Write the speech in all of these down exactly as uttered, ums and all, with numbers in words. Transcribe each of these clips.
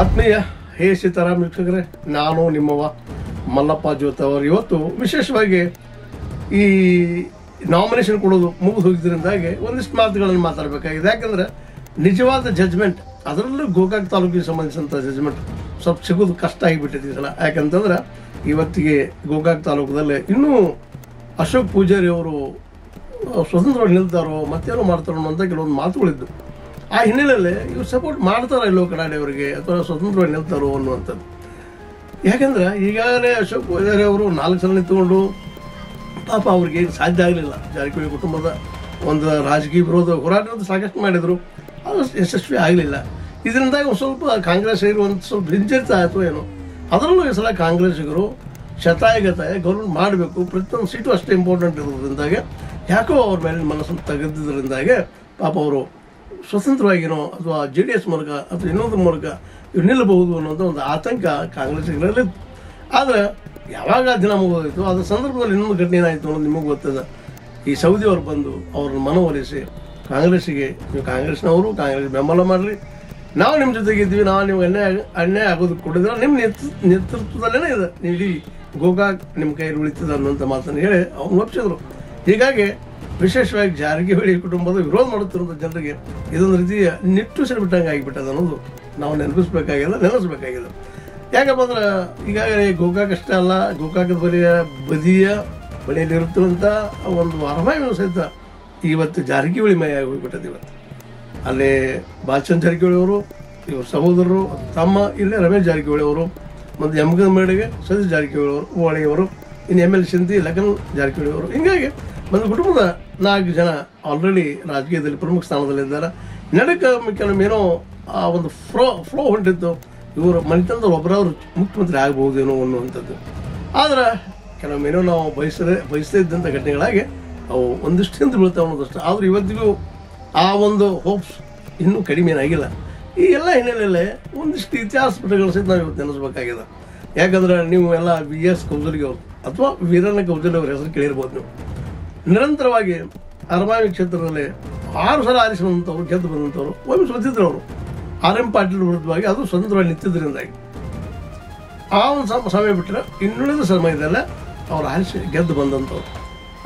ಆತ್ಮೀಯ ಹೇ ಸೀತಾರಾಮ ಮಿತ್ರರೇ, ನಾನು ನಿಮ್ಮವ ಮಲ್ಲಪ್ಪ ಜ್ಯೋತಿ ಅವರು. ಇವತ್ತು ವಿಶೇಷವಾಗಿ ಈ ನಾಮಿನೇಷನ್ ಕೊಡೋದು ಮುಗಿದು ಹೋಗಿದ್ದರಿಂದಾಗಿ ಒಂದಿಷ್ಟು ಮಾತುಗಳನ್ನು ಮಾತಾಡಬೇಕಾಗಿದೆ. ಯಾಕಂದರೆ ನಿಜವಾದ ಜಜ್ಮೆಂಟ್, ಅದರಲ್ಲೂ ಗೋಕಾಕ್ ತಾಲೂಕಿಗೆ ಸಂಬಂಧಿಸಿದಂಥ ಜಜ್ಮೆಂಟ್ ಸ್ವಲ್ಪ ಸಿಗೋದು ಕಷ್ಟ ಆಗಿಬಿಟ್ಟಿದೆ ಸಲ. ಯಾಕಂತಂದ್ರೆ ಇವತ್ತಿಗೆ ಗೋಕಾಕ್ ತಾಲೂಕದಲ್ಲಿ ಇನ್ನೂ ಅಶೋಕ್ ಪೂಜಾರಿ ಅವರು ಸ್ವತಂತ್ರವಾಗಿ ನಿಲ್ತಾರೋ ಮತ್ತೇನೋ ಮಾಡ್ತಾರೋ ಅನ್ನೋಂಥ ಕೆಲವೊಂದು ಮಾತುಗಳಿದ್ದವು. ಆ ಹಿನ್ನೆಲೆಯಲ್ಲಿ ಇವ್ರು ಸಪೋರ್ಟ್ ಮಾಡ್ತಾರೋ ಇಲ್ಲೋ ಕಡಾಡಿಯವರಿಗೆ, ಅಥವಾ ಸ್ವತಂತ್ರವಾಗಿ ನಿಲ್ತಾರೋ ಅನ್ನುವಂಥದ್ದು. ಯಾಕಂದ್ರೆ ಈಗಾಗಲೇ ಅಶೋಕ್ ಪೂಜಾರಿ ಅವರು ನಾಲ್ಕು ಸಲ ನಿಂತ್ಕೊಂಡು ಪಾಪ ಅವ್ರಿಗೆ ಏನು ಸಾಧ್ಯ ಆಗಲಿಲ್ಲ. ಜಾರಕಿಹೊಳಿ ಕುಟುಂಬದ ಒಂದು ರಾಜಕೀಯ ವಿರೋಧ ಹೋರಾಟವನ್ನು ಸಾಕಷ್ಟು ಮಾಡಿದರು, ಅದು ಯಶಸ್ವಿ ಆಗಲಿಲ್ಲ. ಇದರಿಂದಾಗಿ ಒಂದು ಸ್ವಲ್ಪ ಕಾಂಗ್ರೆಸ್ ಇರುವಂಥ ಸ್ವಲ್ಪ ಹಿಂಜರಿತ ಆಯಿತು ಏನೋ. ಅದರಲ್ಲೂ ಈ ಸಲ ಕಾಂಗ್ರೆಸ್ಸಿಗರು ಶತಾಯಗತಾಯ ಗೌರ್ಮೆಂಟ್ ಮಾಡಬೇಕು, ಪ್ರತಿಯೊಂದು ಸೀಟು ಅಷ್ಟೇ ಇಂಪಾರ್ಟೆಂಟ್ ಇರೋದ್ರಿಂದಾಗೆ ಯಾಕೋ ಅವ್ರ ಮೇಲಿನ ಮನಸ್ಸನ್ನು ತೆಗೆದಿದ್ದರಿಂದಾಗೆ ಪಾಪ ಅವರು ಸ್ವತಂತ್ರವಾಗಿನೋ ಅಥವಾ ಜೆ ಡಿ ಎಸ್ ಮೂಲಕ ಅಥವಾ ಇನ್ನೊಂದ್ರ ಮೂಲಕ ಇವ್ರು ನಿಲ್ಲಬಹುದು ಅನ್ನೋದು ಒಂದು ಆತಂಕ ಕಾಂಗ್ರೆಸ್ಸಿಗರಲ್ಲಿ. ಆದರೆ ಯಾವಾಗ ದಿನ ಮುಗಿದೋಯ್ತು, ಅದ್ರ ಸಂದರ್ಭದಲ್ಲಿ ಇನ್ನೊಂದು ಘಟನೆ ಏನಾಯಿತು ಅನ್ನೋದು ನಿಮಗೂ ಗೊತ್ತದೆ. ಈ ಸೌದಿಯವರು ಬಂದು ಅವ್ರನ್ನ ಮನವೊಲಿಸಿ ಕಾಂಗ್ರೆಸ್ಸಿಗೆ, ನೀವು ಕಾಂಗ್ರೆಸ್ನವರು ಕಾಂಗ್ರೆಸ್ ಬೆಂಬಲ ಮಾಡಿರಿ, ನಾವು ನಿಮ್ಮ ಜೊತೆಗಿದ್ದೀವಿ, ನಾವು ನೀವು ಅನ್ಯಾಯ ಅನ್ಯಾಯ ಆಗೋದಕ್ಕೆ ಕೊಟ್ಟಿದ್ರೆ ನಿಮ್ಮ ನೇತೃತ್ವದಲ್ಲೇ ಇದೆ ಇಡೀ ಗೋಕಾಕ್ ನಿಮ್ಮ ಕೈಯಲ್ಲಿ ಉಳಿತದೆ ಅನ್ನೋಂಥ ಮಾತನ್ನು ಹೇಳಿ ಅವ್ರನ್ನ ಒಪ್ಪಿಸಿದ್ರು. ಹೀಗಾಗಿ ವಿಶೇಷವಾಗಿ ಜಾರಕಿಹೊಳಿ ಕುಟುಂಬದ ವಿರೋಧ ಮಾಡುತ್ತಿರುವಂಥ ಜನರಿಗೆ ಇದೊಂದು ರೀತಿಯ ನಿಟ್ಟುಸಿರು ಬಿಟ್ಟಂಗೆ ಆಗಿಬಿಟ್ಟದ ಅನ್ನೋದು ನಾವು ನೆನಪಿಸ್ಬೇಕಾಗಿಲ್ಲ, ನೆನೆಸ್ಬೇಕಾಗಿದೆ. ಯಾಕಪ್ಪ ಅಂದ್ರೆ ಈಗಾಗಲೇ ಗೋಕಾಕ್ ಅಷ್ಟೇ ಅಲ್ಲ, ಗೋಕಾಕದ ಬಳಿಯ ಬದಿಯ ಬಳಿಯಲ್ಲಿರುತ್ತಿರುವಂಥ ಒಂದು ಅರಮನೆಯೂ ಸಹಿತ ಇವತ್ತು ಜಾರಕಿಹೊಳಿ ಮಯ ಹೋಗಿಬಿಟ್ಟದ್ದು. ಇವತ್ತು ಅಲ್ಲಿ ಬಾಲಚಂದ್ರ ಜಾರಕಿಹೊಳಿ ಅವರು, ಇವ್ರ ಸಹೋದರರು, ತಮ್ಮ ಇಲ್ಲೇ ರಮೇಶ್ ಜಾರಕಿಹೊಳಿ ಅವರು, ಮತ್ತು ಎಮ್ ಗಂಗೇಡಿಗೆ ಸತೀಶ್ ಜಾರಕಿಹೊಳಿ ಅವರು, ಓಳಿಯವರು, ಇನ್ನು ಎಮ್ ಎಲ್ ಸಿಂಧಿ ಲಖನ್ ಜಾರಕಿಹೊಳಿ ಅವರು, ಹೀಗಾಗಿ ಒಂದು ಕುಟುಂಬದ ನಾಲ್ಕು ಜನ ಆಲ್ರೆಡಿ ರಾಜಕೀಯದಲ್ಲಿ ಪ್ರಮುಖ ಸ್ಥಾನದಲ್ಲಿದ್ದಾರೆ. ನಡಕ್ಕೆ ಕೆಲವೇನೋ ಆ ಒಂದು ಫ್ಲೋ ಫ್ಲೋ ಹೊಂಟಿತ್ತು, ಇವರು ಮನೆತನದಲ್ಲಿ ಒಬ್ಬರಾದ್ರು ಮುಖ್ಯಮಂತ್ರಿ ಆಗಬಹುದೇನೋ ಅನ್ನುವಂಥದ್ದು. ಆದರೆ ಕೆಲವೊಮ್ಮೇನೋ ನಾವು ಬಯಸದೆ ಬಯಸದೇ ಇದ್ದಂಥ ಘಟನೆಗಳಾಗಿ ಅವು ಒಂದಿಷ್ಟು ಹಿಂದೆ ಬೀಳ್ತಾವೆ ಅನ್ನೋದಷ್ಟು. ಆದರೂ ಇವತ್ತಿಗೂ ಆ ಒಂದು ಹೋಪ್ಸ್ ಇನ್ನೂ ಕಡಿಮೆನಾಗಿಲ್ಲ. ಈ ಎಲ್ಲ ಹಿನ್ನೆಲೆಯಲ್ಲೇ ಒಂದಿಷ್ಟು ಇತಿಹಾಸ ಪುಟಗಳು ಸಹಿತ ನಾವು ಇವತ್ತು ನೆನೆಸ್ಬೇಕಾಗಿದೆ. ಯಾಕಂದರೆ ನೀವು ಎಲ್ಲ ವಿ ಎಸ್ ಕೌಜಲ್ಗಿ ಅವರು ಅಥವಾ ವೀರಣ್ಣ ಕೌಜಲ್ಗಿ ಅವ್ರ ಹೆಸರು ಕೇಳಿರ್ಬೋದು. ನೀವು ನಿರಂತರವಾಗಿ ಅರಮನೆ ಕ್ಷೇತ್ರದಲ್ಲಿ ಆರು ಸಲ ಆರಿಸಿ ಬಂದಂಥವ್ರು, ಗೆದ್ದು ಬಂದಂಥವ್ರು, ಒಮ್ಮೆ ಸೋತಿದ್ರು ಅವರು ಆರ್ ಎಂ ಪಾಟೀಲ್ ವಿರುದ್ಧವಾಗಿ, ಅದು ಸ್ವತಂತ್ರವಾಗಿ ನಿಂತಿದ್ದರಿಂದಾಗಿ. ಆ ಒಂದು ಸಮ ಸಮಯ ಬಿಟ್ಟರೆ ಇನ್ನುಳಿದ ಸಮಯದಲ್ಲೇ ಅವ್ರು ಆರಿಸಿ ಗೆದ್ದು ಬಂದಂಥವ್ರು.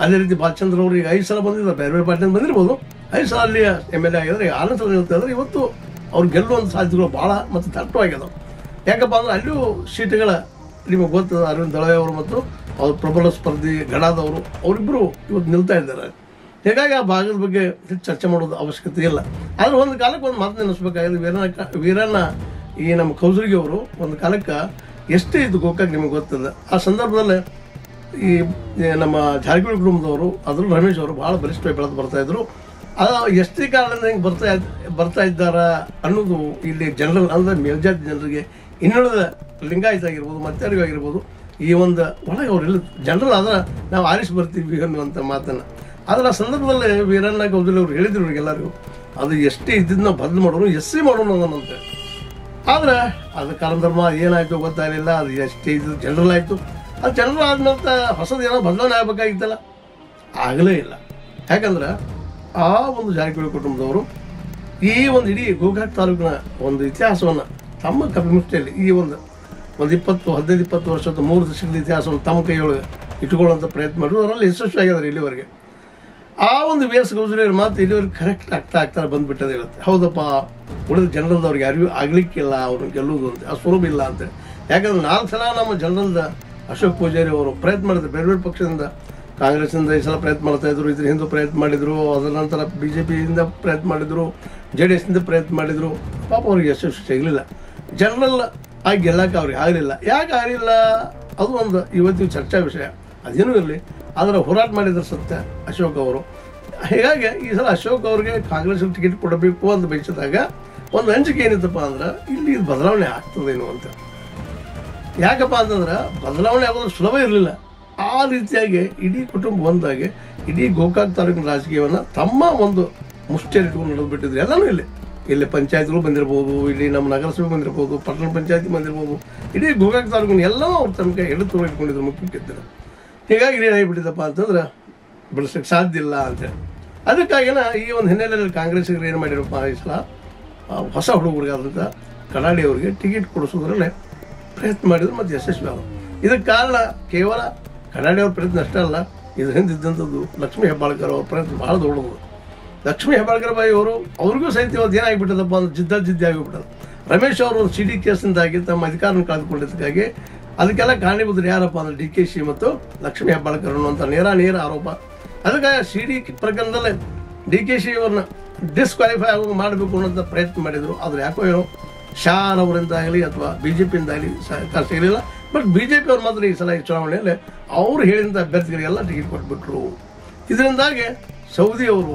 ಅದೇ ರೀತಿ ಬಾಲಚಂದ್ರ ಅವರು ಈಗ ಐದು ಸಲ ಬಂದಿದ್ದಾರೆ, ಬೇರೆ ಬೇರೆ ಪಾರ್ಟಿಯಿಂದ ಬಂದಿರ್ಬೋದು. ಐದು ಸಲ ಅಲ್ಲಿ ಎಮ್ ಎಲ್ ಎ ಆಗಿದ್ದಾರೆ, ಈಗ ಆರನೇ ಸಲ ನಿಲ್ತಾ ಇದ್ದಾರೆ. ಇವತ್ತು ಅವ್ರು ಗೆಲ್ಲುವಂಥ ಸಾಧ್ಯತೆಗಳು ಭಾಳ ಮತ್ತು ದಟ್ಟವಾಗಿದ್ದಾವೆ. ಯಾಕಪ್ಪ ಅಂದರೆ ಅಲ್ಲಿಯೂ ಸೀಟುಗಳ ನಿಮಗೆ ಗೊತ್ತದ, ಅರವಿಂದ್ ದಳವೆ ಅವರು ಮತ್ತು ಅವ್ರ ಪ್ರಬಲ ಸ್ಪರ್ಧಿ ಗಡಾದವರು, ಅವರಿಬ್ಬರು ಇವತ್ತು ನಿಲ್ತಾ ಇದ್ದಾರೆ. ಹೀಗಾಗಿ ಆ ಭಾಗದ ಬಗ್ಗೆ ಹೆಚ್ಚು ಚರ್ಚೆ ಮಾಡೋದು ಅವಶ್ಯಕತೆ ಇಲ್ಲ. ಆದರೆ ಒಂದು ಕಾಲಕ್ಕೆ ಒಂದು ಮಾತು ನೆನೆಸ್ಬೇಕಾಗಿದೆ. ವೀರಣ್ಣ ವೀರಣ್ಣ ಈ ನಮ್ಮ ಕೌಸಲ್ಗಿ ಅವರು ಒಂದು ಕಾಲಕ್ಕೆ ಎಷ್ಟೇ ಇದು ಗೋಕಾಕ್ ನಿಮಗೆ ಗೊತ್ತದೆ. ಆ ಸಂದರ್ಭದಲ್ಲೇ ಈ ನಮ್ಮ ಜಾರಕಿಹೊಳಿ ಕುಟುಂಬದವರು, ಅದರಲ್ಲೂ ರಮೇಶ್ ಅವರು ಭಾಳ ಬಲಿಷ್ಠವಾಗಿ ಬೆಳೆದು ಬರ್ತಾಯಿದ್ರು. ಅದು ಎಷ್ಟೇ ಕಾರಣದಿಂದ ಹಿಂಗೆ ಬರ್ತಾ ಬರ್ತಾ ಇದ್ದಾರಾ ಅನ್ನೋದು ಇಲ್ಲಿ ಜನರಲ್ ಅಂದರೆ ಮೇಲ್ಜಾತಿ ಜನರಿಗೆ, ಇನ್ನುಳಿದ ಲಿಂಗಾಯತ ಆಗಿರ್ಬೋದು, ಮತ್ತಾರಿಗೂ ಆಗಿರ್ಬೋದು, ಈ ಒಂದು ಒಳಗೆ ಅವರೆಲ್ಲ ಜನರಲ್ ಆದರೆ ನಾವು ಆರಿಸಿ ಬರ್ತೀವಿ ಅನ್ನುವಂಥ ಮಾತನ್ನು. ಆದರೆ ಆ ಸಂದರ್ಭದಲ್ಲಿ ವೀರಣ್ಣ ಕೌಜಲ್ಗಿ ಅವರು ಹೇಳಿದ್ರು ಇವ್ರಿಗೆಲ್ಲರಿಗೂ, ಅದು ಎಷ್ಟೇ ಇದ್ದಿದ್ದು ನಾವು ಬದಲು ಮಾಡೋಣ, ಎಷ್ಟೇ ಮಾಡೋಣ ಅನ್ನೋದಂತೆ. ಆದರೆ ಅದು ಕಾಲಧರ್ಮ ಏನಾಯಿತು ಗೊತ್ತಾಗಲಿಲ್ಲ. ಅದು ಎಷ್ಟೇ ಇದ್ದು ಜನರಲ್ ಆಯಿತು. ಅದು ಜನರಲ್ ಆದಂಥ ಹೊಸದು ಏನೋ ಬದಲಾವಣೆ ಆಗಬೇಕಾಗಿತ್ತಲ್ಲ, ಆಗಲೇ ಇಲ್ಲ. ಯಾಕಂದ್ರೆ ಆ ಒಂದು ಜಾರಕಿಹೊಳಿ ಕುಟುಂಬದವರು ಈ ಒಂದು ಇಡೀ ಗೋಕಾಕ್ ತಾಲೂಕಿನ ಒಂದು ಇತಿಹಾಸವನ್ನು ತಮ್ಮ ಕಪಿಮುಷ್ಟಿಯಲ್ಲಿ ಈ ಒಂದು ಒಂದು ಇಪ್ಪತ್ತು ಹದಿನೈದು ಇಪ್ಪತ್ತು ವರ್ಷದ ಮೂರು ದಶಕದ ಇತಿಹಾಸವನ್ನು ತಮ್ಮ ಕೈಯೊಳಗೆ ಇಟ್ಕೊಳ್ಳೋಂಥ ಪ್ರಯತ್ನ ಮಾಡಿದ್ರು. ಅದರಲ್ಲಿ ಯಶಸ್ವಿ ಆಗಿದ್ದಾರೆ ಇಲ್ಲಿವರೆಗೆ. ಆ ಒಂದು ವಿ ಎಸ್ ಕೌಜಲ್ಗಿಯವ್ರ ಮಾತು ಇಲ್ಲಿವರೆಗೆ ಕರೆಕ್ಟ್ ಆಗ್ತಾ ಆಗ್ತಾರೆ ಬಂದುಬಿಟ್ಟದೆ ಇರುತ್ತೆ. ಹೌದಪ್ಪ, ಉಳಿದ ಜನರಲ್ದ ಅವ್ರಿಗೆ ಯಾರಿಗೂ ಆಗಲಿಕ್ಕಿಲ್ಲ, ಅವ್ರನ್ನ ಗೆಲ್ಲುವುದು ಅಂತ ಆ ಸ್ವರೂಪ ಇಲ್ಲ ಅಂತ. ಯಾಕಂದ್ರೆ ನಾಲ್ಕು ಸಲ ನಮ್ಮ ಜನರಲ್ದ ಅಶೋಕ್ ಪೂಜಾರಿ ಅವರು ಪ್ರಯತ್ನ ಮಾಡಿದ್ರು, ಬೇರೆ ಬೇರೆ ಪಕ್ಷದಿಂದ, ಕಾಂಗ್ರೆಸ್ಸಿಂದ ಈ ಸಲ ಪ್ರಯತ್ನ ಮಾಡ್ತಾಯಿದ್ರು, ಇದರ ಹಿಂದೂ ಪ್ರಯತ್ನ ಮಾಡಿದರು, ಅದರ ನಂತರ ಬಿ ಜೆ ಪಿಯಿಂದ ಪ್ರಯತ್ನ ಮಾಡಿದರು, ಜೆ ಡಿ ಎಸ್ನಿಂದ ಪ್ರಯತ್ನ ಮಾಡಿದರು. ಪಾಪ ಅವ್ರಿಗೆ ಯಶಸ್ವಿ ಸಿಗಲಿಲ್ಲ, ಜನರಲ್ ಆಗಿ ಗೆಲ್ಲಕ್ಕೆ ಅವ್ರಿಗೆ ಆಗಲಿಲ್ಲ. ಯಾಕೆ ಆಗಲಿಲ್ಲ ಅದು ಒಂದು ಇವತ್ತಿನ ಚರ್ಚಾ ವಿಷಯ, ಅದೇನೂ ಇರಲಿ. ಆದರೆ ಹೋರಾಟ ಮಾಡಿದ್ರು ಸತ್ಯ ಅಶೋಕ್ ಅವರು. ಹೀಗಾಗಿ ಈ ಸಲ ಅಶೋಕ್ ಅವ್ರಿಗೆ ಕಾಂಗ್ರೆಸ್ ಟಿಕೆಟ್ ಕೊಡಬೇಕು ಅಂತ ಬಯಸಿದಾಗ ಒಂದು ಅಂಜಿಕೆ ಏನಿತ್ತಪ್ಪ ಅಂದ್ರೆ ಇಲ್ಲಿ ಇದು ಬದಲಾವಣೆ ಆಗ್ತದೇನು ಅಂತ. ಯಾಕಪ್ಪ ಅಂತಂದ್ರೆ ಬದಲಾವಣೆ ಆಗೋದು ಸುಲಭ ಇರಲಿಲ್ಲ. ಆ ರೀತಿಯಾಗಿ ಇಡೀ ಕುಟುಂಬ ಒಂದಾಗಿ ಇಡೀ ಗೋಕಾಕ್ ತಾಲೂಕಿನ ರಾಜಕೀಯವನ್ನು ತಮ್ಮ ಒಂದು ಮುಷ್ಟಿಯಲ್ಲಿ ಇಟ್ಕೊಂಡು ನಡೆದುಬಿಟ್ಟಿದ್ರು. ಎಲ್ಲನೂ ಇಲ್ಲಿ ಇಲ್ಲಿ ಪಂಚಾಯತ್ಗಳು ಬಂದಿರ್ಬೋದು, ಇಲ್ಲಿ ನಮ್ಮ ನಗರಸಭೆ ಬಂದಿರ್ಬೋದು, ಪಟ್ಟಣ ಪಂಚಾಯತಿ ಬಂದಿರ್ಬೋದು, ಇಡೀ ಗೋಕಾಕ್ ತಾಲೂಕಿನ ಎಲ್ಲವೂ ಅವ್ರ ತನಕ ಹಿಡಿದು ತೊಗೊಂಡಿದ್ರು, ಮುಖ್ಯಕ್ಕಿದ್ದರು. ಹೀಗಾಗಿ ಏನಾಗಿಬಿಟ್ಟಿದ್ದಪ್ಪ ಅಂತಂದ್ರೆ ಬೆಳೆಸೋಕ್ಕೆ ಸಾಧ್ಯ ಇಲ್ಲ ಅಂತೇಳಿ. ಅದಕ್ಕಾಗಿನ ಈ ಒಂದು ಹಿನ್ನೆಲೆಯಲ್ಲಿ ಕಾಂಗ್ರೆಸ್ಸಿಗರು ಏನು ಮಾಡಿರಪ್ಪ, ಈ ಸಲ ಹೊಸ ಹುಡುಗರಿಗಾದಂಥ ಕನ್ನಡಿಯವರಿಗೆ ಟಿಕೆಟ್ ಕೊಡಿಸೋದ್ರಲ್ಲೇ ಪ್ರಯತ್ನ ಮಾಡಿದ್ರು ಮತ್ತೆ ಯಶಸ್ವಿ ಆದರು. ಇದಕ್ಕೆ ಕಾರಣ ಕೇವಲ ಕನ್ನಡಿಯವರ ಪ್ರಯತ್ನ ಅಷ್ಟೇ ಅಲ್ಲ, ಇದರ ಹಿಂದೆ ಇದ್ದಂಥದ್ದು ಲಕ್ಷ್ಮೀ ಹೆಬ್ಬಾಳ್ಕರ್ ಅವರ ಪ್ರಯತ್ನ ಬಹಳ ದೊಡ್ಡದು. ಲಕ್ಷ್ಮೀ ಹೆಬ್ಬಾಳ್ಕರ್ ಬಾಯಿ ಅವರು ಅವ್ರಿಗೂ ಸಹಿತ ಇವತ್ತು ಏನಾಗಿಬಿಟ್ಟದಪ್ಪ ಅಂದ್ರೆ ಜಿದ್ದ ಜಿದ್ದಿ ಆಗಿಬಿಟ್ಟರು. ರಮೇಶ್ ಅವರು ಒಂದು ಸಿಡಿ ಕೇಸಿನಿಂದಾಗಿ ತಮ್ಮ ಅಧಿಕಾರವನ್ನು ಕಳೆದುಕೊಂಡಿದ್ದಕ್ಕಾಗಿ ಅದಕ್ಕೆಲ್ಲ ಕಾರಣೀಭೂತರು ಯಾರಪ್ಪ ಅಂದ್ರೆ ಡಿ ಕೆ ಶಿ ಮತ್ತು ಲಕ್ಷ್ಮೀ ಹೆಬ್ಬಾಳ್ಕರ್ ಅನ್ನುವಂಥ ನೇರ ನೇರ ಆರೋಪ. ಅದಕ್ಕೆ ಸಿಡಿ ಪ್ರಕರಣದಲ್ಲಿ ಡಿ ಕೆ ಶಿ ಅವ್ರನ್ನ ಡಿಸ್ಕ್ವಾಲಿಫೈ ಆಗಿ ಮಾಡಬೇಕು ಅನ್ನೋಂಥ ಪ್ರಯತ್ನ ಮಾಡಿದರು. ಆದರೆ ಯಾಕೋ ಏನೋ ಶಾನ್ ಅವರಿಂದಾಗಲಿ ಅಥವಾ ಬಿ ಜೆ ಪಿಯಿಂದಾಗಲಿ ಸರ್ಕಾರ ಸಿಗಲಿಲ್ಲ. ಬಟ್ ಬಿ ಜೆ ಪಿ ಅವ್ರು ಮಾತ್ರ ಈ ಸಲ ಈ ಚುನಾವಣೆಯಲ್ಲಿ ಅವ್ರು ಹೇಳಿದಂಥ ಅಭ್ಯರ್ಥಿಗಳಿಗೆಲ್ಲ ಟಿಕೆಟ್ ಕೊಟ್ಬಿಟ್ರು. ಇದರಿಂದಾಗಿ ಸೌದಿಯವರು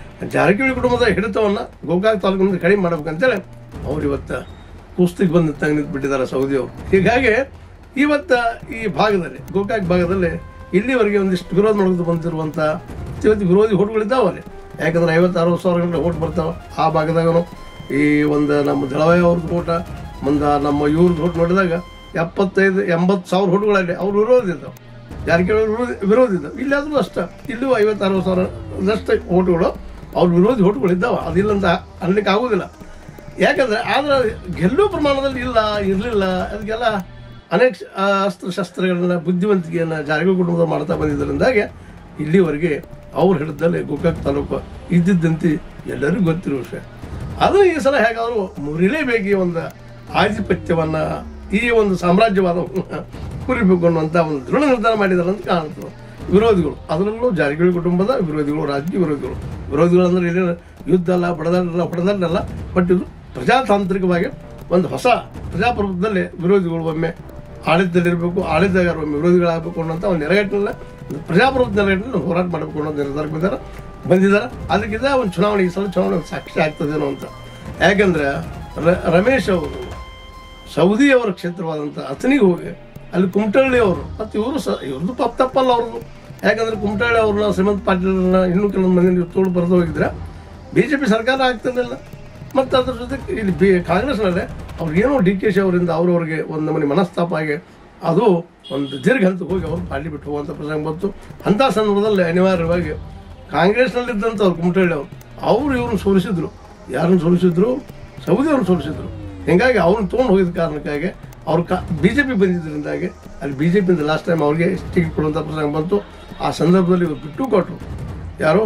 ಜಾರಕಿಹೊಳಿ ಕುಟುಂಬದ ಹಿಡಿತವನ್ನು ಗೋಕಾಕ್ ತಾಲೂಕಿನಿಂದ ಕಡಿಮೆ ಮಾಡ್ಬೇಕಂತೇಳಿ ಅವ್ರು ಇವತ್ತು ಕುಸ್ತಿಗೆ ಬಂದು ತಂಗ ನಿಂತ್ಬಿಟ್ಟಿದ್ದಾರೆ ಸೌದಿಯವರು. ಹೀಗಾಗಿ ಇವತ್ತು ಈ ಭಾಗದಲ್ಲಿ ಗೋಕಾಕ್ ಭಾಗದಲ್ಲಿ ಇಲ್ಲಿವರೆಗೆ ಒಂದಿಷ್ಟು ವಿರೋಧ ಮಾಡೋದು ಬಂದಿರುವಂಥ ಇವತ್ತು ವಿರೋಧಿ ಓಟ್ಗಳಿದ್ದಾವೆ. ಯಾಕಂದರೆ ಐವತ್ತರವತ್ತು ಸಾವಿರ ಗಂಟೆ ಓಟ್ ಬರ್ತಾವೆ ಆ ಭಾಗದಾಗೂ. ಈ ಒಂದು ನಮ್ಮ ದಳವಾಯಿ ಅವ್ರದ್ದು ಓಟ ಮುಂದೆ ನಮ್ಮ ಇವ್ರದ್ದು ಓಟ್ ನೋಡಿದಾಗ ಎಪ್ಪತ್ತೈದು ಎಂಬತ್ತು ಸಾವಿರ ಓಟ್ಗಳಲ್ಲಿ ಅವ್ರು ವಿರೋಧಿದ್ದವು, ಜಾರಕಿಹೊಳಿ ವಿರೋಧಿದ್ದವು. ಇಲ್ಲಿ ಆದರೂ ಅಷ್ಟೇ, ಇಲ್ಲೂ ಐವತ್ತು ಅರವತ್ತು ಸಾವಿರದಷ್ಟು ಓಟ್ಗಳು ಅವ್ರ ವಿರೋಧಿ ಓಟ್ಗಳಿದ್ದಾವೆ. ಅದಿಲ್ಲಂತ ಅನ್ಲಿಕ್ಕೆ ಆಗೋದಿಲ್ಲ. ಯಾಕಂದರೆ ಆದರೆ ಗೆಲ್ಲುವ ಪ್ರಮಾಣದಲ್ಲಿ ಇಲ್ಲ ಇರಲಿಲ್ಲ. ಅದಕ್ಕೆಲ್ಲ ಅನೇಕ ಅಸ್ತ್ರಶಸ್ತ್ರಗಳನ್ನ ಬುದ್ಧಿವಂತಿಕೆಯನ್ನು ಜಾರಕಿಹೊಳಿ ಕುಟುಂಬದ ಮಾಡ್ತಾ ಬಂದಿದ್ದರಿಂದಾಗೆ ಇಲ್ಲಿವರೆಗೆ ಅವ್ರ ಹಿಡಿದಲ್ಲಿ ಗೋಕಾಕ್ ತಾಲೂಕು ಇದ್ದಿದ್ದಂತೆ ಎಲ್ಲರಿಗೂ ಗೊತ್ತಿರೋ ವಿಷಯ. ಆದರೆ ಈ ಸಲ ಹೇಗಾದರೂ ಮುರಿಲೇಬೇಕು, ಈ ಒಂದು ಆಧಿಪತ್ಯವನ್ನು, ಈ ಒಂದು ಸಾಮ್ರಾಜ್ಯವಾದವನ್ನು ಮುರಿಬೇಕು ಅನ್ನುವಂಥ ಒಂದು ದೃಢ ನಿರ್ಧಾರ ಮಾಡಿದ್ದಾರೆ ಅಂತ ಕಾಣ್ತದೆ ವಿರೋಧಿಗಳು. ಅದರಲ್ಲೂ ಜಾರಕಿಹೊಳಿ ಕುಟುಂಬದ ವಿರೋಧಿಗಳು, ರಾಜಕೀಯ ವಿರೋಧಿಗಳು. ವಿರೋಧಿಗಳು ಅಂದರೆ ಇಲ್ಲೇನು ಯುದ್ಧ ಅಲ್ಲ, ಬಡದಾಟಲ್ಲ, ಹೊಡೆದಾಟಲ್ಲ. ಬಟ್ ಇದು ಪ್ರಜಾತಾಂತ್ರಿಕವಾಗಿ ಒಂದು ಹೊಸ ಪ್ರಜಾಪ್ರಭುತ್ವದಲ್ಲಿ ವಿರೋಧಿಗಳು ಒಮ್ಮೆ ಆಳಿದ್ದಲ್ಲಿರಬೇಕು, ಆಳಿದ್ದಾಗ ಒಮ್ಮೆ ವಿರೋಧಿಗಳಾಗಬೇಕು ಅನ್ನೋಂಥ ಒಂದು ನೆರಗಟ್ಟಿನಲ್ಲಿ, ಪ್ರಜಾಪ್ರಭುತ್ವ ನೆರಗಟ್ಟಿನಲ್ಲಿ ಹೋರಾಟ ಮಾಡಬೇಕು ಅನ್ನೋ ನಿರ್ಧಾರಕ್ಕೆ ಬಂದಿದ್ದಾರೆ ಬಂದಿದ್ದಾರೆ ಅದಕ್ಕಿಂತ ಒಂದು ಚುನಾವಣೆ ಈ ಸಲ ಚುನಾವಣೆ ಸಾಕ್ಷಿ ಆಗ್ತದೇನೋ ಅಂತ. ಯಾಕೆಂದರೆ ರಮೇಶ್ ಅವರು ಸೌದಿಯವರ ಕ್ಷೇತ್ರವಾದಂಥ ಅತನಿಗೆ ಹೋಗಿ ಅಲ್ಲಿ ಕುಮಟಳ್ಳಿ ಅವರು ಮತ್ತು ಇವರು ಸ ಇವ್ರದ್ದು ತಪ್ಪು ತಪ್ಪಲ್ಲ ಅವ್ರದ್ದು. ಯಾಕಂದರೆ ಕುಮಟಳ್ಳಿ ಅವ್ರನ್ನ ಶ್ರೀಮಂತ್ ಪಾಟೀಲ್ನ ಇನ್ನೂ ಕೆಲವೊಂದು ಮಂದಿ ತೋಳು ಬರೆದು ಹೋಗಿದ್ರೆ ಬಿ ಜೆ ಪಿ ಸರ್ಕಾರ ಆಗ್ತಿರಲಿಲ್ಲ. ಮತ್ತು ಅದ್ರ ಜೊತೆ ಇಲ್ಲಿ ಬಿ ಕಾಂಗ್ರೆಸ್ನಲ್ಲೇ ಅವ್ರಿಗೇನೋ ಡಿ ಕೆ ಶಿ ಅವರಿಂದ ಅವ್ರವ್ರಿಗೆ ಒಂದು ನಮ್ಮನೆ ಮನಸ್ತಾಪ ಆಗಿ ಅದು ಒಂದು ದೀರ್ಘ ಹಂತಕ್ಕೆ ಹೋಗಿ ಅವ್ರು ಪಾರ್ಟಿ ಬಿಟ್ಟು ಹೋಗುವಂಥ ಪ್ರಸಂಗ ಬಂತು. ಅಂಥ ಸಂದರ್ಭದಲ್ಲಿ ಅನಿವಾರ್ಯವಾಗಿ ಕಾಂಗ್ರೆಸ್ನಲ್ಲಿದ್ದಂಥವ್ರು ಕುಮಟಳ್ಳಿ ಅವರು ಅವರು ಇವ್ರನ್ನ ಸೋಲಿಸಿದ್ರು. ಯಾರನ್ನು ಸೋಲಿಸಿದ್ರು? ಸೌದಿಯವ್ರನ್ನ ಸೋಲಿಸಿದ್ರು. ಹೀಗಾಗಿ ಅವ್ರನ್ನ ತೊಗೊಂಡು ಹೋಗಿದ್ದ ಕಾರಣಕ್ಕಾಗಿ ಅವ್ರು ಕಾ ಬಿ ಜೆ ಪಿ ಬಂದಿದ್ದರಿಂದಾಗಿ ಅಲ್ಲಿ ಬಿ ಜೆ ಪಿಯಿಂದ ಲಾಸ್ಟ್ ಟೈಮ್ ಅವ್ರಿಗೆ ಟಿಕೆಟ್ ಕೊಡುವಂಥ ಪ್ರಸಂಗ ಬಂತು. ಆ ಸಂದರ್ಭದಲ್ಲಿ ಇವ್ರು ಬಿಟ್ಟು ಕೊಟ್ಟರು. ಯಾರೋ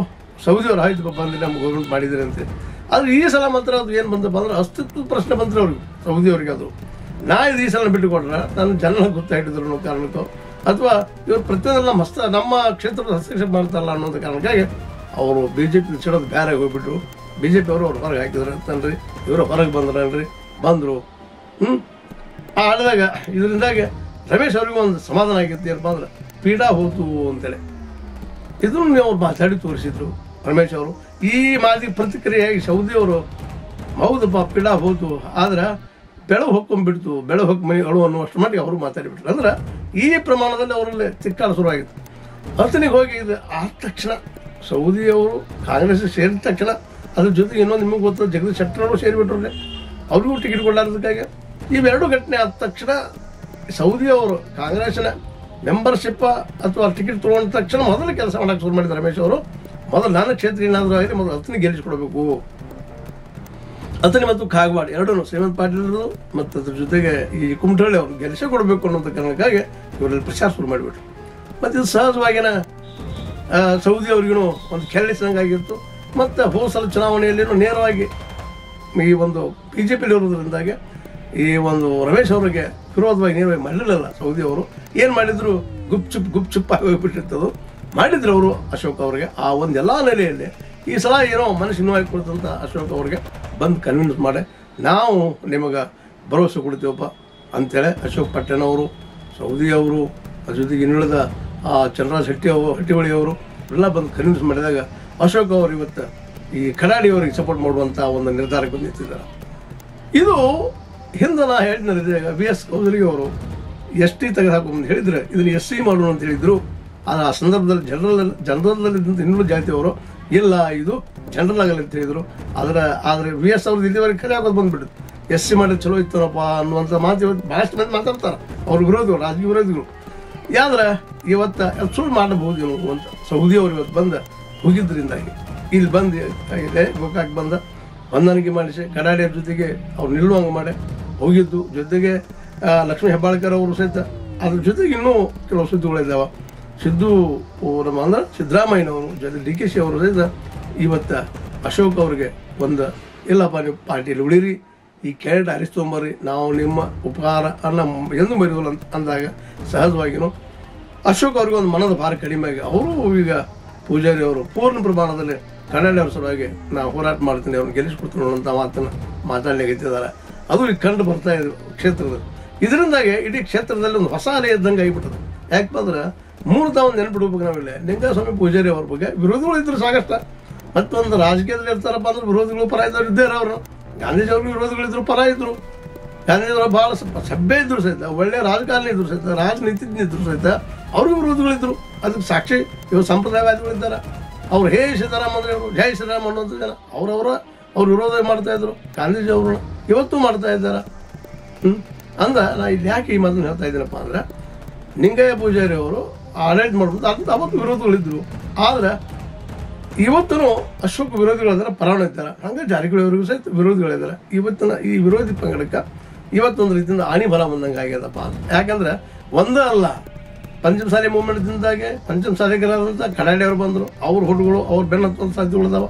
ಸೌದಿಯವ್ರು ಆಯ್ತು ಪಾಪ ಅಂದರೆ ನಮ್ಮ ಗೌರ್ಮೆಂಟ್ ಮಾಡಿದ್ದಾರೆ ಅಂತ. ಆದರೆ ಈ ಸಲ ಮಾತ್ರ ಅದು ಏನು ಬಂತಪ್ಪ ಅಂದರೆ ಅಸ್ತಿತ್ವದ ಪ್ರಶ್ನೆ ಬಂದರೆ ಅವ್ರಿಗೆ ಸೌದಿಯವ್ರಿಗೆ ಅದು ನಾ ಇದು ಈ ಸಲ ಬಿಟ್ಟು ಕೊಟ್ಟರೆ ನಾನು ಜನ ಗೊತ್ತಾಗಿದ್ರು ಅನ್ನೋ ಕಾರಣಕ್ಕೋ ಅಥವಾ ಇವರು ಪ್ರತಿಯೊಂದರಲ್ಲಿ ನಮ್ಮ ಹಸ್ತ ನಮ್ಮ ಕ್ಷೇತ್ರದ ಹಸ್ತಕ್ಷೇಪ ಮಾಡ್ತಾರಲ್ಲ ಅನ್ನೋದು ಕಾರಣಕ್ಕಾಗಿ ಅವರು ಬಿ ಜೆ ಪಿ ಸಿಡೋದು ಬೇರೆ ಹೋಗ್ಬಿಟ್ರು. ಬಿ ಜೆ ಪಿ ಅವರು ಅವ್ರು ಹೊರಗೆ ಹಾಕಿದ್ರು ಅಂತನ್ರಿ, ಇವರು ಹೊರಗೆ ಬಂದ್ರನ್ರಿ ಬಂದರು. ಹ್ಞೂ ಆಡಿದಾಗ ಇದರಿಂದಾಗೆ ರಮೇಶ್ ಅವ್ರಿಗೂ ಒಂದು ಸಮಾಧಾನ ಆಗಿತ್ತು. ಏನಪ್ಪ ಅಂದ್ರೆ ಪೀಡ ಹೋತು ಅಂತೇಳಿ ಇದನ್ನು ಅವ್ರು ಮಾತಾಡಿ ತೋರಿಸಿದ್ರು ರಮೇಶ್ ಅವರು. ಈ ಮಾತಿಗೆ ಪ್ರತಿಕ್ರಿಯೆಯಾಗಿ ಸೌದಿಯವರು ಹೌದಪ್ಪ ಪೀಡ ಹೋತು, ಆದರೆ ಬೆಳವು ಹೊಕ್ಕೊಂಡ್ಬಿಡ್ತು, ಬೆಳವು ಹೊಕ್ಕ ಮೈ ಅಳು ಅನ್ನುವಷ್ಟು ಮಟ್ಟಿಗೆ ಅವರು ಮಾತಾಡಿಬಿಟ್ರು. ಅಂದ್ರೆ ಈ ಪ್ರಮಾಣದಲ್ಲಿ ಅವರಲ್ಲಿ ತಿಕ್ಕಾಟ ಶುರುವಾಗಿತ್ತು. ಹತ್ತನಿಗೆ ಹೋಗಿ ಇದು ಆದ ತಕ್ಷಣ ಸೌದಿಯವರು ಕಾಂಗ್ರೆಸ್ ಸೇರಿದ ತಕ್ಷಣ ಅದ್ರ ಜೊತೆಗೆ ಇನ್ನೊಂದು ನಿಮಗೆ ಗೊತ್ತು ಜಗದೀಶ್ ಶೆಟ್ಟರ್ ಅವರು ಸೇರಿಬಿಟ್ರಲ್ಲೇ, ಅವ್ರಿಗೂ ಟಿಕೆಟ್ ಕೊಡಲಾರ್ದಕ್ಕಾಗಿ ಇವೆರಡೂ ಘಟನೆ ಆದ ತಕ್ಷಣ ಸೌದಿಯವರು ಕಾಂಗ್ರೆಸ್ನ ಮೆಂಬರ್ಶಿಪ್ಪ ಅಥವಾ ಟಿಕೆಟ್ ತೊಗೊಂಡ ತಕ್ಷಣ ಮೊದಲು ಕೆಲಸ ಮಾಡೋಕ್ಕೆ ಶುರು ಮಾಡಿದ್ದಾರೆ ರಮೇಶ್ ಅವರು. ಮೊದಲು ನನ್ನ ಕ್ಷೇತ್ರ ಏನಾದರೂ ಆಗಿದೆ, ಮೊದಲು ಹತ್ತನೇ ಗೆಲ್ಲಿಸ್ಕೊಡ್ಬೇಕು. ಹತ್ತನೇ ಮತ್ತು ಕಾಗವಾಡ ಎರಡೂ ಶ್ರೀಮಂತ್ ಪಾಟೀಲ್ರು ಮತ್ತು ಅದ್ರ ಜೊತೆಗೆ ಈ ಕುಮಟಳ್ಳಿ ಅವರು ಗೆಲ್ಲಿಸೇ ಕೊಡಬೇಕು ಅನ್ನೋಂಥ ಕಾರಣಕ್ಕಾಗಿ ಇವರಲ್ಲಿ ಪ್ರಚಾರ ಶುರು ಮಾಡಿಬಿಟ್ರು. ಮತ್ತು ಇದು ಸಹಜವಾಗಿನ ಸೌದಿಯವ್ರಿಗೂ ಒಂದು ಕೆರಳಿಸಿದಂಗಾಗಿತ್ತು. ಮತ್ತು ಹೋಸಲ ಚುನಾವಣೆಯಲ್ಲಿನೂ ನೇರವಾಗಿ ಈ ಒಂದು ಬಿ ಜೆ ಪಿಲಿ ಇರೋದ್ರಿಂದಾಗಿ ಈ ಒಂದು ರಮೇಶ್ ಅವರಿಗೆ ವಿರೋಧವಾಗಿ ನೇರವಾಗಿ ಮಾಡಲಿಲ್ಲ ಸೌದಿಯವರು. ಏನು ಮಾಡಿದ್ರು ಗುಪ್ಚುಪ್ ಗುಪ್ಚುಪ್ ಆಗಿ ಹೋಗ್ಬಿಟ್ಟಿರ್ತದು ಮಾಡಿದ್ರು ಅವರು ಅಶೋಕ್ ಅವ್ರಿಗೆ. ಆ ಒಂದು ಎಲ್ಲ ನೆಲೆಯಲ್ಲಿ ಈ ಸಲ ಏನೋ ಮನಸ್ಸಿನವಾಗಿ ಕೊಡ್ತಂಥ ಅಶೋಕ್ ಅವ್ರಿಗೆ ಬಂದು ಕನ್ವಿನ್ಸ್ ಮಾಡಿ ನಾವು ನಿಮಗೆ ಭರವಸೆ ಕೊಡ್ತೀವಪ್ಪ ಅಂತೇಳಿ ಅಶೋಕ್ ಪಟ್ಟಣವರು, ಸೌದಿಯವರು, ಅದ್ರ ಜೊತೆಗೆ ಇನ್ನುಳಿದ ಚಂದ್ರರಾಜ್ ಹಟ್ಟಿ ಅವರು ಹಟ್ಟಿಹೊಳಿಯವರು ಎಲ್ಲ ಬಂದು ಕನ್ವಿನ್ಸ್ ಮಾಡಿದಾಗ ಅಶೋಕ್ ಅವರು ಇವತ್ತು ಈ ಕಡಾಡಿಯವರಿಗೆ ಸಪೋರ್ಟ್ ಮಾಡುವಂಥ ಒಂದು ನಿರ್ಧಾರಕ್ಕೆ ನಿಂತಿದ್ದಾರೆ. ಇದು ಹಿಂದೆ ನಾ ಹೇಳಿದ್ನಂದ್ರೆ ಬಿ ಎಸ್ ಕೌದರಿ ಅವರು ಎಸ್ ಟಿ ತೆಗೆದುಹಾಕು ಅಂತ ಹೇಳಿದ್ರೆ ಇದನ್ನು ಎಸ್ ಸಿ ಮಾಡೋಣ ಅಂತ ಹೇಳಿದ್ರು. ಆದರೆ ಆ ಸಂದರ್ಭದಲ್ಲಿ ಜನರಲ್ ಜನರಲ್ನಲ್ಲಿದ್ದಂಥ ಇನ್ನೊಂದು ಜಾತಿಯವರು ಇಲ್ಲ ಇದು ಜನರಲ್ ಆಗಲಿ ಅಂತ ಹೇಳಿದರು. ಅದರ ಆದರೆ ವಿ ಎಸ್ ಅವ್ರದ್ದು ಇಲ್ಲಿವರೆಗೆ ಕರೆ ಆಗೋದು ಬಂದುಬಿಟ್ಟು ಎಸ್ ಸಿ ಮಾಡಿದ್ರೆ ಚಲೋ ಇತ್ತನಪ್ಪ ಅನ್ನುವಂಥ ಮಾತು ಇವತ್ತು ಭಾಳಷ್ಟು ಮಂದಿ ಮಾತಾಡ್ತಾರೆ, ಅವ್ರ ವಿರೋಧಿಗಳು, ರಾಜಕೀಯ ವಿರೋಧಿಗಳು. ಯಾವ್ದ್ರೆ ಇವತ್ತು ಸುಳ್ಳು ಮಾಡಬಹುದು ಇವರು ಅಂತ ಸೌದಿಯವರು ಇವತ್ತು ಬಂದು ಹೋಗಿದ್ದರಿಂದಾಗಿ ಇಲ್ಲಿ ಬಂದು ಇದೆ ಗೋಕಾಕ್ ಬಂದ ಹೊಂದಾಣಿಕೆ ಮಾಡಿಸಿ ಕಡಾಡಿಯ ಜೊತೆಗೆ ಅವ್ರು ನಿಲ್ಲುವಂಗೆ ಮಾಡಿ ಹೋಗಿದ್ದು. ಜೊತೆಗೆ ಲಕ್ಷ್ಮೀ ಹೆಬ್ಬಾಳ್ಕರ್ ಅವರು ಸಹಿತ ಅದ್ರ ಜೊತೆಗೆ ಇನ್ನೂ ಕೆಲವು ಸುದ್ದಿಗಳಿದ್ದಾವೆ. ಸಿದ್ದು ನಮ್ಮ ಅಂದ್ರೆ ಸಿದ್ದರಾಮಯ್ಯನವರು ಜೊತೆ ಡಿ ಕೆ ಶಿ ಅವರು ಸಹಿತ ಇವತ್ತು ಅಶೋಕ್ ಅವ್ರಿಗೆ ಒಂದು ಇಲ್ಲಪ್ಪ ನೀವು ಪಾರ್ಟಿಯಲ್ಲಿ ಉಳಿರಿ, ಈ ಕ್ಯಾರೆಟ್ ಅರಿಸ್ಕೊಂಬರ್ರಿ, ನಾವು ನಿಮ್ಮ ಉಪಕಾರ ಅನ್ನ ಎಂದು ಮರಿದಲ್ಲ ಅಂತ ಅಂದಾಗ ಸಹಜವಾಗಿಯೂ ಅಶೋಕ್ ಅವ್ರಿಗೆ ಒಂದು ಮನದ ಭಾರ ಕಡಿಮೆ ಆಗಿ ಅವರು ಈಗ ಪೂಜಾರಿ ಅವರು ಪೂರ್ಣ ಪ್ರಮಾಣದಲ್ಲಿ ಕನ್ನಡ ಅವ್ರ ಸಲುವಾಗಿ ನಾವು ಹೋರಾಟ ಮಾಡ್ತೀನಿ, ಅವ್ರನ್ನ ಗೆಲ್ಲಿಸ್ಕೊಡ್ತೀನಿ ಅಂತ ಮಾತನ್ನು ಮಾತಾಡಲಿಕ್ಕಿದ್ದಾರೆ. ಅದು ಈಗ ಕಂಡು ಬರ್ತಾ ಇದೆ ಕ್ಷೇತ್ರದಲ್ಲಿ. ಇದರಿಂದಾಗಿ ಇಡೀ ಕ್ಷೇತ್ರದಲ್ಲಿ ಒಂದು ಹೊಸ ಅಲೆ ಇದ್ದಂಗೆ ಆಗಿಬಿಟ್ಟದೆ. ಯಾಕಂದ್ರೆ ಮೂರು ತಾವು ನೆನ್ಪಿಡ್ಬೇಕು ನಾವಿಲ್ಲ, ಲಿಂಗಸ್ವಾಮಿ ಪೂಜಾರಿ ಅವ್ರ ಬಗ್ಗೆ ವಿರೋಧಿಗಳು ಇದ್ರು ಸಾಕಷ್ಟ, ಮತ್ತೊಂದು ರಾಜಕೀಯದಲ್ಲಿ ಇರ್ತಾರಪ್ಪ ಅಂದ್ರೆ ವಿರೋಧಿಗಳು ಪರ ಇದ್ದವ್ರು ಇದ್ದೇ ಇರೋ ಅವರು. ಗಾಂಧೀಜಿಯವ್ರಿಗೂ ವಿರೋಧಿಗಳಿದ್ರು, ಪರ ಇದ್ರು. ಗಾಂಧೀಜಿಯವರು ಭಾಳ ಸಭ್ಯ ಇದ್ರು ಸಹಿತ, ಒಳ್ಳೆಯ ರಾಜಕಾರಣ ಇದ್ರು ಸಹಿತ, ರಾಜನೀತಿಜ್ಞ ಇದ್ರು ಸಹಿತ ಅವ್ರಿಗೂ ವಿರೋಧಿಗಳಿದ್ರು. ಅದಕ್ಕೆ ಸಾಕ್ಷಿ ಇವರು ಸಂಪ್ರದಾಯವಾದಿಗಳಿದ್ದಾರೆ. ಅವ್ರು ಹೇ ಸೀತಾರಾಮ್ ಅಂದರೆ ಅವರು ಜಯ ಶ್ರೀರಾಮ್ ಅನ್ನುವಂಥ ಜನ ಅವರವರ ಅವ್ರು ವಿರೋಧ ಮಾಡ್ತಾಯಿದ್ರು ಗಾಂಧೀಜಿ ಅವ್ರನ್ನ, ಇವತ್ತು ಮಾಡ್ತಾ ಇದ್ದಾರೆ. ಹ್ಞೂ ಅಂದ ನಾ ಇಲ್ಲಿ ಯಾಕೆ ಈ ಮಾತನ್ನು ಹೇಳ್ತಾ ಇದ್ದೀನಪ್ಪ ಅಂದರೆ ನಿಂಗಯ್ಯ ಪೂಜಾರಿ ಅವರು ಆಡಳಿತ ಮಾಡ್ಬೋದು, ಅದರಿಂದ ಅವತ್ತು ವಿರೋಧಗಳಿದ್ದರು. ಆದರೆ ಇವತ್ತೂ ಅಶೋಕ ವಿರೋಧಿಗಳಿದ್ದಾರೆ, ಪರವಣ ಇದ್ದಾರೆ, ಹಂಗೆ ಜಾರಕಿಹೊಳಿಯವರಿಗೂ ಸಹಿತ ವಿರೋಧಿಗಳಿದ್ದಾರೆ. ಇವತ್ತಿನ ಈ ವಿರೋಧಿ ಪಂಗಡಕ್ಕೆ ಇವತ್ತೊಂದು ರೀತಿಯಿಂದ ಆಣಿ ಬಲ ಬಂದಂಗೆ ಆಗ್ಯದಪ್ಪ. ಯಾಕಂದರೆ ಒಂದೇ ಅಲ್ಲ, ಪಂಚಮಸಾಲಿ ಮೂವ್ಮೆಂಟ್ದಿಂದಾಗೆ ಪಂಚಮಸಾಲಿಗರಾದಂಥ ಕಡಾಡಿಯವರು ಬಂದರು, ಅವ್ರ ಹುಡುಗರು ಅವ್ರ ಬೆನ್ನ ಹತ್ತುವಂಥ ಸಾಧ್ಯಗಳಿದಾವೆ.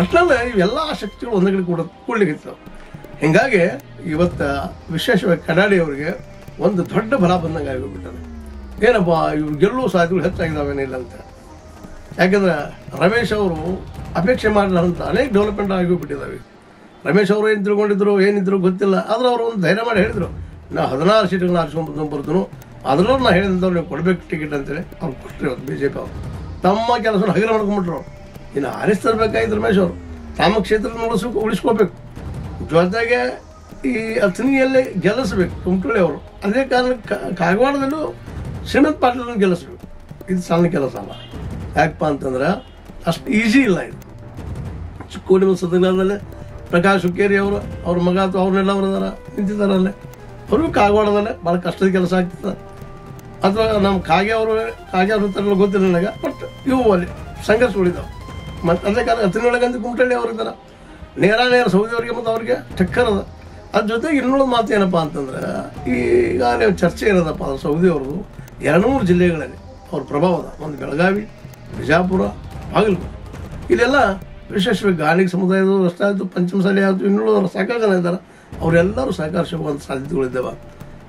ಅಷ್ಟರಲ್ಲೇ ಇವೆಲ್ಲ ಶಕ್ತಿಗಳು ಒಂದೇ ಕಡೆ ಕೂಡ ಕೂಡ್ಲಿಕ್ಕಿತ್ತು. ಹೀಗಾಗಿ ಇವತ್ತು ವಿಶೇಷವಾಗಿ ಕಡಾಡಿ ಅವರಿಗೆ ಒಂದು ದೊಡ್ಡ ಬಲ ಬಂದಂಗೆ ಆಗೋಗ್ಬಿಟ್ಟರೆ ಏನಪ್ಪ ಇವ್ರು ಗೆಲ್ಲುವ ಸಾಧ್ಯಗಳು ಹೆಚ್ಚಾಗಿದ್ದಾವೇನಿಲ್ಲ ಅಂತ. ಯಾಕೆಂದರೆ ರಮೇಶ್ ಅವರು ಅಪೇಕ್ಷೆ ಮಾಡಿದಂಥ ಅನೇಕ ಡೆವಲಪ್ಮೆಂಟ್ ಆಗೋಗ್ಬಿಟ್ಟಿದ್ದಾವೆ. ರಮೇಶ್ ಅವರು ಏನು ತಿಳ್ಕೊಂಡಿದ್ರು ಏನಿದ್ರು ಗೊತ್ತಿಲ್ಲ, ಆದರೆ ಅವರು ಒಂದು ಧೈರ್ಯ ಮಾಡಿ ಹೇಳಿದರು, ನಾವು ಹದಿನಾರು ಸೀಟುಗಳನ್ನ ಆರಿಸ್ಕೊಂಡು ಬರ್ತೀನಿ, ಅದರಲ್ಲೂ ನಾನು ಹೇಳಿದಂಥವ್ರು ನೀವು ಕೊಡಬೇಕು ಟಿಕೆಟ್ ಅಂತೇಳಿ ಅವ್ರು ಕೊಟ್ಟರು. ಇವತ್ತು ಬಿ ಜೆ ಪಿ ಅವರು ತಮ್ಮ ಕೆಲಸವನ್ನು ಹಗಲ ಮಾಡ್ಕೊಂಡ್ಬಿಟ್ರು. ಇನ್ನು ಆರಿಸ್ತಿರ್ಬೇಕಾಯ್ತು ರಮೇಶ್ ಅವರು ತಮ್ಮ ಕ್ಷೇತ್ರ ಉಳಿಸ್ಬೇಕು, ಉಳಿಸ್ಕೋಬೇಕು, ಜೊತೆಗೆ ಈ ಅಥಣಿಯಲ್ಲೇ ಗೆಲ್ಲಿಸ್ಬೇಕು ಕುಮಟಳ್ಳಿ ಅವರು. ಅದೇ ಕಾರಣಕ್ಕೆ ಕಾಗವಾಡದಲ್ಲೂ ಶ್ರೀಮಂತ್ ಪಾಟೀಲ್ರನ್ನು ಗೆಲ್ಲಿಸ್ಬೇಕು. ಇದು ಸಣ್ಣ ಕೆಲಸ ಅಲ್ಲ. ಯಾಕಪ್ಪ ಅಂತಂದ್ರೆ ಅಷ್ಟು ಈಸಿ ಇಲ್ಲ ಇದು. ಚಿಕ್ಕೋಡಿ ಸದನದಲ್ಲೇ ಪ್ರಕಾಶ್ ಹುಕ್ಕೇರಿ ಅವರು ಅವ್ರ ಮಗ ಅಥವಾ ಅವ್ರನ್ನೆಲ್ಲ ಅವರದಾರ ನಿಂತಿದ್ದಾರಲ್ಲೇ, ಅವ್ರಿಗೂ ಕಾಗವಾಡದಲ್ಲೇ ಭಾಳ ಕಷ್ಟದ ಕೆಲಸ ಆಗ್ತದೆ. ಅಥವಾ ನಮ್ಮ ಕಾಗೆ ಅವರು ಕಾಗೆ ಅವ್ರ ಹತ್ರ ಗೊತ್ತಿಲ್ಲ ನನಗೆ, ಬಟ್ ಇವು ಅಲ್ಲಿ ಸಂಘರ್ಷಗಳಿದ್ದಾವೆ. ಮತ್ತು ಅದೇ ಕಾರಣ ಹತ್ತಿನೊಳಗಂತ ಕುಮಟಳ್ಳಿ ಅವರಿದ್ದಾರೆ, ನೇರ ನೇರ ಸೌದಿಯವರಿಗೆ ಮತ್ತು ಅವ್ರಿಗೆ ಟಕ್ಕರದ. ಅದ್ರ ಜೊತೆಗೆ ಇನ್ನೊಂದು ಮಾತು ಏನಪ್ಪ ಅಂತಂದರೆ ಈಗ ಚರ್ಚೆ ಇರೋದಪ್ಪ ಅಂದ್ರೆ ಸೌದಿಯವ್ರದ್ದು ಎರಡು ಮೂರು ಜಿಲ್ಲೆಗಳಲ್ಲಿ ಅವ್ರ ಪ್ರಭಾವದ ಒಂದು ಬೆಳಗಾವಿ, ಬಿಜಾಪುರ, ಬಾಗಲಕೋಟೆ, ಇಲ್ಲೆಲ್ಲ ವಿಶೇಷವಾಗಿ ಗಾಣಿಗೆ ಸಮುದಾಯದವರು ಅಷ್ಟೇ ಆಯಿತು, ಪಂಚಮಸಾಲಿ ಆಯಿತು, ಇನ್ನುಳಿದವರು ಸಾಕಷ್ಟು ಜನ ಇದ್ದಾರೆ. ಅವರೆಲ್ಲರೂ ಸಹಕಾರ ಸಿಗುವಂಥ ಸಾಧ್ಯತೆಗಳಿದ್ದಾವೆ.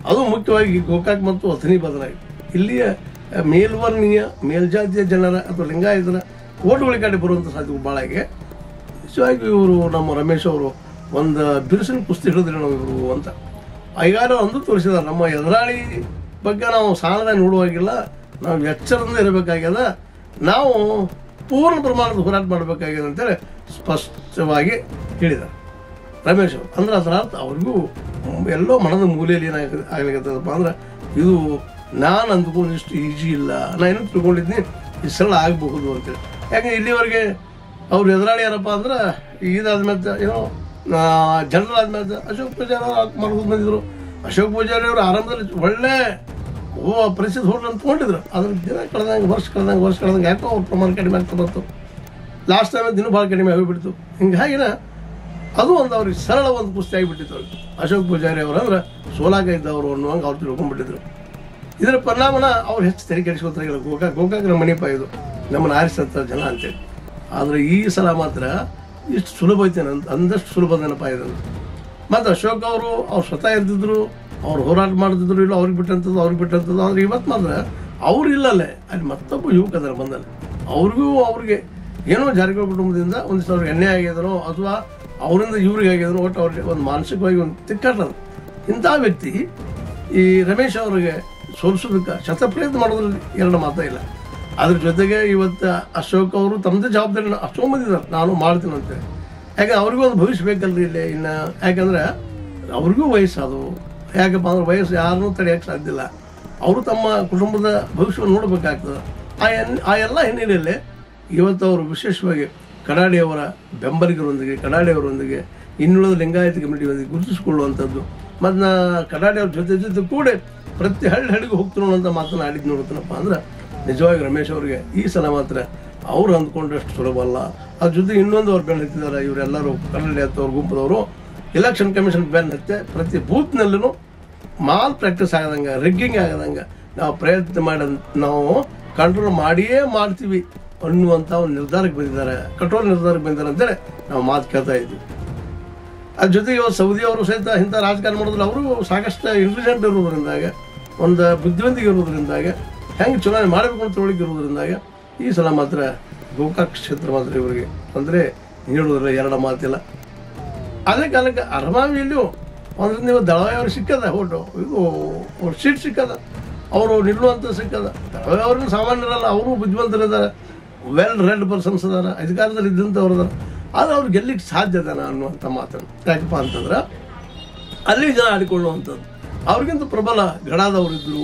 ಅದು ಮುಖ್ಯವಾಗಿ ಗೋಕಾಕ್ ಮತ್ತು ಅಥಣಿ ಬದಲಾಗಿ ಇಲ್ಲಿಯ ಮೇಲ್ವರ್ಣೀಯ ಮೇಲ್ಜಾತಿಯ ಜನರ ಅಥವಾ ಲಿಂಗಾಯತರ ಓಟುಗಳ ಕಡೆ ಬರುವಂಥ ಸಾಧ್ಯಗಳು ಭಾಳ ಆಗಿ ನಿಜವಾಗಿ ಇವರು ನಮ್ಮ ರಮೇಶ್ ಅವರು ಒಂದು ಬಿರುಸಿನ ಕುಸ್ತಿ ಹಿಡಿದ್ರೆ ನಾವು ಇವರು ಅಂತ ಐಗಾರು ಅಂದು ತೋರಿಸಿದ್ದಾರೆ. ನಮ್ಮ ಎದುರಾಳಿ ಬಗ್ಗೆ ನಾವು ಸಾಲದಾಗ ನೋಡುವಾಗಿಲ್ಲ, ನಾವು ಎಚ್ಚರದಿಂದ ಇರಬೇಕಾಗ್ಯದ, ನಾವು ಪೂರ್ಣ ಪ್ರಮಾಣದ ಹೋರಾಟ ಮಾಡಬೇಕಾಗಿದೆ ಅಂತೇಳಿ ಸ್ಪಷ್ಟವಾಗಿ ಹೇಳಿದ್ದಾರೆ ರಮೇಶ್ ಅವರು. ಅಂದ್ರೆ ಅದರ ಅರ್ಥ ಅವ್ರಿಗೂ ಎಲ್ಲೋ ಮನದ ಮೂಲೆಯಲ್ಲಿ ಏನಾಗ ಆಗ್ಲಿಕ್ಕತ್ತದಪ್ಪ ಅಂದ್ರೆ ಇದು ನಾನು ಅಂದ್ಕೊಂಡಿಷ್ಟು ಈಜಿ ಇಲ್ಲ, ನಾನು ಏನು ತಿಳ್ಕೊಂಡಿದ್ದೀನಿ ಈ ಸರಳ ಆಗಬಹುದು ಅಂತೇಳಿ. ಯಾಕಂದ್ರೆ ಇಲ್ಲಿವರೆಗೆ ಅವ್ರು ಎದುರಾಳಿ ಯಾರಪ್ಪ ಅಂದ್ರೆ ಇದಾದ್ಮೇಲೆ ಏನೋ ಜನರಲ್ ಆದ್ಮೇಲೆ ಅಶೋಕ್ ಪೂಜಾರಿ ಅವರು ಮರ್ಕೊಂಡು ಬಂದಿದ್ರು. ಅಶೋಕ್ ಪೂಜಾರಿ ಅವರು ಆರಂಭದಲ್ಲಿ ಒಳ್ಳೆ ಓ ಪರಿಸ್ಥಿತಿ ಹೋಟ್ಲು ಅಂತ ತೊಗೊಂಡಿದ್ರು. ಅದ್ರ ದಿನ ಕಳೆದಂಗೆ ವರ್ಷ ಕಳೆದಂಗೆ ವರ್ಷ ಕಳೆದಂಗೆ ಯಾಕೋ ಅವ್ರ ಪ್ರಮಾಣ ಕಡಿಮೆ ಆಗ್ತಾ ಬಂತು. ಲಾಸ್ಟ್ ಟೈಮ್ ದಿನ ಭಾಳ ಕಡಿಮೆ ಆಗಿಬಿಡ್ತು. ಹಿಂಗಾಗಿನ ಅದು ಒಂದು ಅವ್ರಿಗೆ ಸರಳ ಒಂದು ಕುಸ್ತಿ ಆಗಿಬಿಟ್ಟಿತ್ತು. ಅವ್ರಿಗೆ ಅಶೋಕ್ ಪೂಜಾರಿ ಅವರು ಅಂದ್ರೆ ಸೋಲಾಗ ಇದ್ದವರು ಅನ್ನುವಂಗೆ ಅವ್ರು ತಿಳ್ಕೊಂಡ್ಬಿಟ್ಟಿದ್ರು. ಇದರ ಪರಿಣಾಮನ ಅವ್ರು ಹೆಚ್ಚು ತೆರೆ ಕೆಡಿಸ್ಕೊತಾರೆ, ಗೋಕಾಕ್ ಗೋಕಾಕ್ ನಮ್ಮ ಮಣಿಪ ಇದು ನಮ್ಮನ್ನು ಆರಿಸ್ತಾರೆ ಜನ ಅಂತೇಳಿ. ಆದರೆ ಈ ಸಲ ಮಾತ್ರ ಇಷ್ಟು ಸುಲಭ ಐತೆ ಅಂದಷ್ಟು ಸುಲಭ ನೆನಪಾಯಿತು. ಮತ್ತು ಅಶೋಕ್ ಅವರು ಅವ್ರು ಸ್ವತಃ ಇರ್ತಿದ್ರು, ಅವ್ರು ಹೋರಾಟ ಮಾಡಿದ್ರು ಇಲ್ಲ ಅವ್ರಿಗೆ ಬಿಟ್ಟಂತದ್ದು ಅವ್ರಿಗೆ ಬಿಟ್ಟಂತದ್ದು ಅಂದ್ರೆ ಇವತ್ತು ಮಾತ್ರ ಅವ್ರು ಇಲ್ಲಲೇ ಅಲ್ಲಿ ಮತ್ತೊಬ್ಬ ಯುವಕ ಅದರ ಬಂದಲ್ಲ ಅವ್ರಿಗೂ ಅವ್ರಿಗೆ ಏನೋ ಜಾರಕಿಹೊಳಿ ಕುಟುಂಬದಿಂದ ಒಂದು ಸಾವಿರ ಎಣ್ಣೆ ಆಗಿದ್ರು ಅಥವಾ ಅವರಿಂದ ಇವ್ರಿಗೆ ಆಗಿದ್ರು ಒಟ್ಟು ಅವ್ರಿಗೆ ಒಂದು ಮಾನಸಿಕವಾಗಿ ಒಂದು ತಿಕ್ಕಟ್ಟದು ಇಂಥ ವ್ಯಕ್ತಿ ಈ ರಮೇಶ್ ಅವರಿಗೆ ಸೋಲಿಸೋದಕ್ಕೆ ಶತಪ್ರಯತ್ನ ಮಾಡೋದ್ರಲ್ಲಿ ಎರಡು ಮಾತೇ ಇಲ್ಲ. ಅದ್ರ ಜೊತೆಗೆ ಇವತ್ತು ಅಶೋಕ್ ಅವರು ತಮ್ಮದೇ ಜವಾಬ್ದಾರಿನ ಅಷ್ಟೊಂದು ಬಂದಿದ್ದಾರೆ ನಾನು ಮಾಡ್ತೀನಿ ಅಂತೇಳಿ ಯಾಕಂದ್ರೆ ಅವ್ರಿಗೂ ಒಂದು ಭವಿಷ್ಯ ಬೇಕಲ್ರಿ ಇಲ್ಲಿ ಇನ್ನು ಯಾಕಂದರೆ ಅವ್ರಿಗೂ ವಯಸ್ಸಾದವು ಯಾಕಪ್ಪ ಅಂದ್ರೆ ವಯಸ್ಸು ಯಾರನ್ನೂ ತಡೆಯೋಕ್ಕೆ ಸಾಧ್ಯ ಇಲ್ಲ ಅವರು ತಮ್ಮ ಕುಟುಂಬದ ಭವಿಷ್ಯವನ್ನು ನೋಡಬೇಕಾಗ್ತದೆ ಆ ಎನ್ ಆ ಎಲ್ಲ ಹಿನ್ನೆಲೆಯಲ್ಲಿ ಇವತ್ತು ಅವರು ವಿಶೇಷವಾಗಿ ಕಡಾಡಿಯವರ ಬೆಂಬಲಿಗರೊಂದಿಗೆ ಕಡಾಡಿಯವರೊಂದಿಗೆ ಇನ್ನುಳಿದ ಲಿಂಗಾಯತ ಕಮಿಟಿಯೊಂದಿಗೆ ಗುರುತಿಸಿಕೊಳ್ಳುವಂಥದ್ದು ಮತ್ತು ನಾ ಕಡಾಡಿಯವ್ರ ಜೊತೆ ಜೊತೆ ಕೂಡ ಪ್ರತಿ ಹಳ್ಳಿ ಹಳ್ಳಿಗೆ ಹೋಗ್ತಿರೋಣಂಥ ಮಾತನ್ನು ಆಡಿದ್ದು ನೋಡ್ತೀನಪ್ಪ ಅಂದ್ರೆ ನಿಜವಾಗಿ ರಮೇಶ್ ಅವರಿಗೆ ಈ ಸಲ ಮಾತ್ರ ಅವ್ರು ಅಂದ್ಕೊಂಡಷ್ಟು ಸುಲಭ ಅಲ್ಲ. ಅದ್ರ ಜೊತೆ ಇನ್ನೊಂದು ಅವ್ರು ಬೆನ್ ಹತ್ತಿದ್ದಾರೆ ಇವರೆಲ್ಲರೂ ಕನ್ನಡ ಹತ್ತವ್ರ ಗುಂಪದವರು ಎಲೆಕ್ಷನ್ ಕಮಿಷನ್ ಬೆನ್ ಹತ್ತೆ ಪ್ರತಿ ಬೂತ್ನಲ್ಲೂ ಮಾಲ್ ಪ್ರಾಕ್ಟೀಸ್ ಆಗದಂಗೆ ರಿಗ್ಗಿಂಗ್ ಆಗದಂಗೆ ನಾವು ಪ್ರಯತ್ನ ಮಾಡಿ ನಾವು ಕಂಟ್ರೋಲ್ ಮಾಡಿಯೇ ಮಾಡ್ತೀವಿ ಅನ್ನುವಂಥ ಒಂದು ನಿರ್ಧಾರಕ್ಕೆ ಬಂದಿದ್ದಾರೆ ಕಠೋರ ನಿರ್ಧಾರಕ್ಕೆ ಬಂದಿದ್ದಾರೆ ಅಂತೇಳಿ ನಾವು ಮಾತು ಕೇಳ್ತಾ ಇದ್ವಿ. ಅದ್ರ ಜೊತೆಗೆ ಇವಾಗ ಸೌದಿ ಅವರು ಸಹಿತ ಇಂಥ ರಾಜಕಾರಣ ಮಾಡೋದ್ರಲ್ಲಿ ಅವರು ಸಾಕಷ್ಟು ಇಂಟೆಲಿಜೆಂಟ್ ಇರೋದ್ರಿಂದಾಗೆ ಒಂದು ಬುದ್ಧಿವಂತಿಗೆ ಇರೋದ್ರಿಂದಾಗೆ ಹೆಂಗೆ ಚುನಾವಣೆ ಮಾಡಬೇಕು ಅಂತ ಹೋಳಿಗೆ ಇರೋದ್ರಿಂದಾಗ ಈ ಸಲ ಮಾತ್ರ ಗೋಕಾಕ್ ಕ್ಷೇತ್ರ ಮಾತ್ರ ಇವರಿಗೆ ಅಂದರೆ ಹೇಳೋದ್ರಲ್ಲ ಎರಡು ಮಾತಿಲ್ಲ. ಅದೇ ಕಾಲಕ್ಕೆ ಅರಮಾವಿಯಲ್ಲಿಯೂ ಅಂದ್ರೆ ನೀವು ದಳವಾಯವ್ರು ಸಿಕ್ಕದ ಹೋಟು ಇದು ಅವ್ರು ಸೀಟ್ ಸಿಕ್ಕದ ಅವರು ನಿಲ್ಲುವಂಥ ಸಿಕ್ಕದ ದಳವಾಯ ಅವ್ರನ್ನ ಸಾಮಾನ್ಯರಲ್ಲ ಅವರು ಬುದ್ಧಿವಂತರಿದ್ದಾರೆ ವೆಲ್ ರೆಡ್ ಪರ್ಸನ್ಸ್ ಅದಾರ ಅಧಿಕಾರದಲ್ಲಿ ಇದ್ದಂಥವ್ರು ಅದಾರ ಆದರೆ ಅವ್ರು ಗೆಲ್ಲಿಕ್ಕೆ ಸಾಧ್ಯ ಅದಾನ ಅನ್ನುವಂಥ ಮಾತನ್ನು ಯಾಕಪ್ಪ ಅಂತಂದ್ರೆ ಅಲ್ಲಿ ಜನ ಆಡಿಕೊಳ್ಳುವಂಥದ್ದು ಅವ್ರಿಗಿಂತ ಪ್ರಬಲ ಗಡಾದವರಿದ್ದರು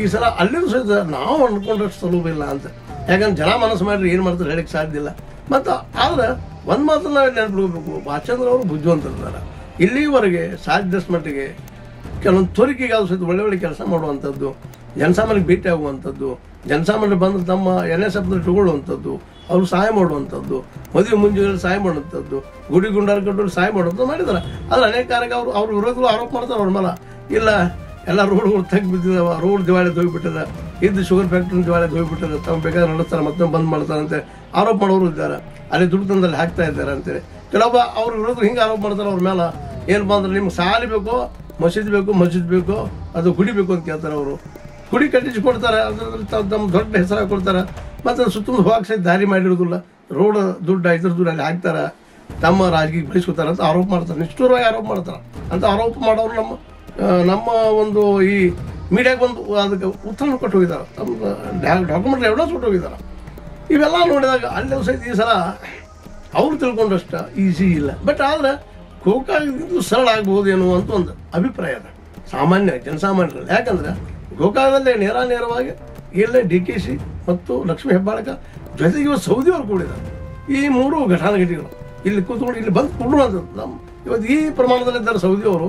ಈ ಸಲ ಅಲ್ಲಿಯೂ ಸಹಿತ ನಾವು ಅಂದ್ಕೊಂಡಷ್ಟು ಸುಲಭ ಇಲ್ಲ ಅಂತ ಯಾಕಂದ್ರೆ ಜನ ಮನಸ್ಸು ಮಾಡಿದ್ರೆ ಏನು ಮಾಡ್ತಾರೆ ಹೇಳಕ್ಕೆ ಸಾಧ್ಯ ಇಲ್ಲ. ಮತ್ತು ಆದರೆ ಒಂದು ಮಾತ್ರ ನಾವು ನೆನಪಿಡ್ಕೋಬೇಕು ಭಾಚಂದ್ರ ಅವರು ಬುದ್ಧಿವಂತರಿದ್ದಾರೆ ಇಲ್ಲಿವರೆಗೆ ಸಾಧ್ಯಷ್ಟು ಮಟ್ಟಿಗೆ ಕೆಲವೊಂದು ತೋರಿಕೆಗೆ ಅದು ಸಹಿತ ಒಳ್ಳೆ ಒಳ್ಳೆ ಕೆಲಸ ಮಾಡುವಂಥದ್ದು ಜನಸಾಮಾನ್ಯಕ್ಕೆ ಭೇಟಿ ಆಗುವಂಥದ್ದು ಜನಸಾಮಾನ್ಯರು ಬಂದು ತಮ್ಮ ಎನ್ ಎಸ್ ಎಫ್ನಲ್ಲಿ ತಗೊಳ್ಳುವಂಥದ್ದು ಅವರು ಸಹಾಯ ಮಾಡುವಂಥದ್ದು ಮದುವೆ ಮುಂಜೂರಲ್ಲಿ ಸಹಾಯ ಮಾಡುವಂಥದ್ದು ಗುಡಿ ಗುಂಡಾರ ಕಟ್ಟೋರು ಸಹಾಯ ಮಾಡುವಂಥದ್ದು ಮಾಡಿದ್ದಾರೆ. ಆದರೆ ಅನೇಕ ಕಾರ್ಯಕ್ಕೆ ಅವರು ಅವ್ರ ವಿರೋಧಗಳು ಆರೋಪ ಮಾಡ್ತಾರೆ ಅವ್ರ ಮೇಲೆ ಇಲ್ಲ ಎಲ್ಲ ರೋಡ್ಗಳು ತೆಗ್ದು ಬಿದ್ದಿದ್ದಾವೆ ರೋಡ್ ದಿವಾಳಿ ಹೋಗಿಬಿಟ್ಟಿದೆ ಇದ್ದು ಶುಗರ್ ಫ್ಯಾಕ್ಟ್ರಿ ದಿವಾಳಿ ಹೋಗಿಬಿಟ್ಟಿದೆ ತಮ್ಮ ಬೇಕಾದ್ರೆ ನಡೆಸ್ತಾರೆ ಮತ್ತೊಮ್ಮೆ ಬಂದ್ ಮಾಡ್ತಾರಂತೆ ಆರೋಪ ಮಾಡೋರು ಇದ್ದಾರೆ ಅಲ್ಲಿ ದುಡ್ಡು ತಂದಲ್ಲಿ ಹಾಕ್ತಾ ಇದ್ದಾರೆ ಅಂತೇಳಿ ಕೆಲವೊಬ್ಬ ಅವ್ರ ವಿರೋಧರು ಹಿಂಗೆ ಆರೋಪ ಮಾಡ್ತಾರೆ ಅವ್ರ ಮೇಲೆ ಏನಪ್ಪ ಅಂದ್ರೆ ನಿಮ್ಗೆ ಸಾಲಿ ಬೇಕು ಮಸೀದಿ ಬೇಕು ಮಸೀದ್ ಬೇಕು ಅದು ಗುಡಿ ಬೇಕು ಅಂತ ಕೇಳ್ತಾರೆ ಅವರು ಗುಡಿ ಕಟ್ಟಿಸ್ಕೊಡ್ತಾರೆ ಅದರಲ್ಲಿ ತಮ್ಮ ದೊಡ್ಡ ಹೆಸರಾಗಿ ಕೊಡ್ತಾರೆ ಮತ್ತು ಸುತ್ತಮುತ್ತ ಹೋಗಕ್ಕೆ ಸಹಿತ ದಾರಿ ಮಾಡಿರೋದಿಲ್ಲ ರೋಡ್ ದುಡ್ಡು ಐದರ ದುಡ್ಡು ಅಲ್ಲಿ ಹಾಕ್ತಾರೆ ತಮ್ಮ ರಾಜಕೀಯ ಬೆಳೆಸ್ಕೊತಾರೆ ಅಂತ ಆರೋಪ ಮಾಡ್ತಾರೆ ನಿಷ್ಠುರವಾಗಿ ಆರೋಪ ಮಾಡ್ತಾರೆ ಅಂತ ಆರೋಪ ಮಾಡೋರು ನಮ್ಮ ನಮ್ಮ ಒಂದು ಈ ಮೀಡಿಯಾಗೆ ಒಂದು ಅದಕ್ಕೆ ಉತ್ತರ ಕೊಟ್ಟು ಹೋಗಿದ್ದಾರೆ ತಮ್ಮ ಡಾಕ್ಯುಮೆಂಟ್ ಎವಿಡೆನ್ಸ್ ಕೊಟ್ಟು ಹೋಗಿದ್ದಾರೆ ಇವೆಲ್ಲ ನೋಡಿದಾಗ ಅಲ್ಲಿ ಸಹಿತ ಈ ಸಲ ಅವ್ರು ತಿಳ್ಕೊಂಡಷ್ಟು ಈಸಿ ಇಲ್ಲ ಬಟ್ ಆದರೆ ಗೋಕಾಕದಿಂದ ಸರಳ ಆಗ್ಬೋದು ಎನ್ನುವಂಥ ಒಂದು ಅಭಿಪ್ರಾಯ ಇದೆ ಸಾಮಾನ್ಯ ಜನಸಾಮಾನ್ಯರಲ್ಲಿ ಯಾಕಂದರೆ ಗೋಕಾಕದಲ್ಲೇ ನೇರ ನೇರವಾಗಿ ಇಲ್ಲೇ ಡಿ ಕೆ ಶಿ ಮತ್ತು ಲಕ್ಷ್ಮೀ ಹೆಬ್ಬಾಳಕ ಜೊತೆಗೆ ಸೌದಿಯವರು ಕೂಡಿದ್ದಾರೆ ಈ ಮೂರು ಘಟಾನುಘಟಿಗಳು ಇಲ್ಲಿ ಕೂತ್ಕೊಂಡು ಇಲ್ಲಿ ಬಂದು ಕೊಡುವಂಥದ್ದು ನಮ್ಮ ಇವತ್ತು ಈ ಪ್ರಮಾಣದಲ್ಲಿದ್ದಾರೆ ಸೌದಿಯವರು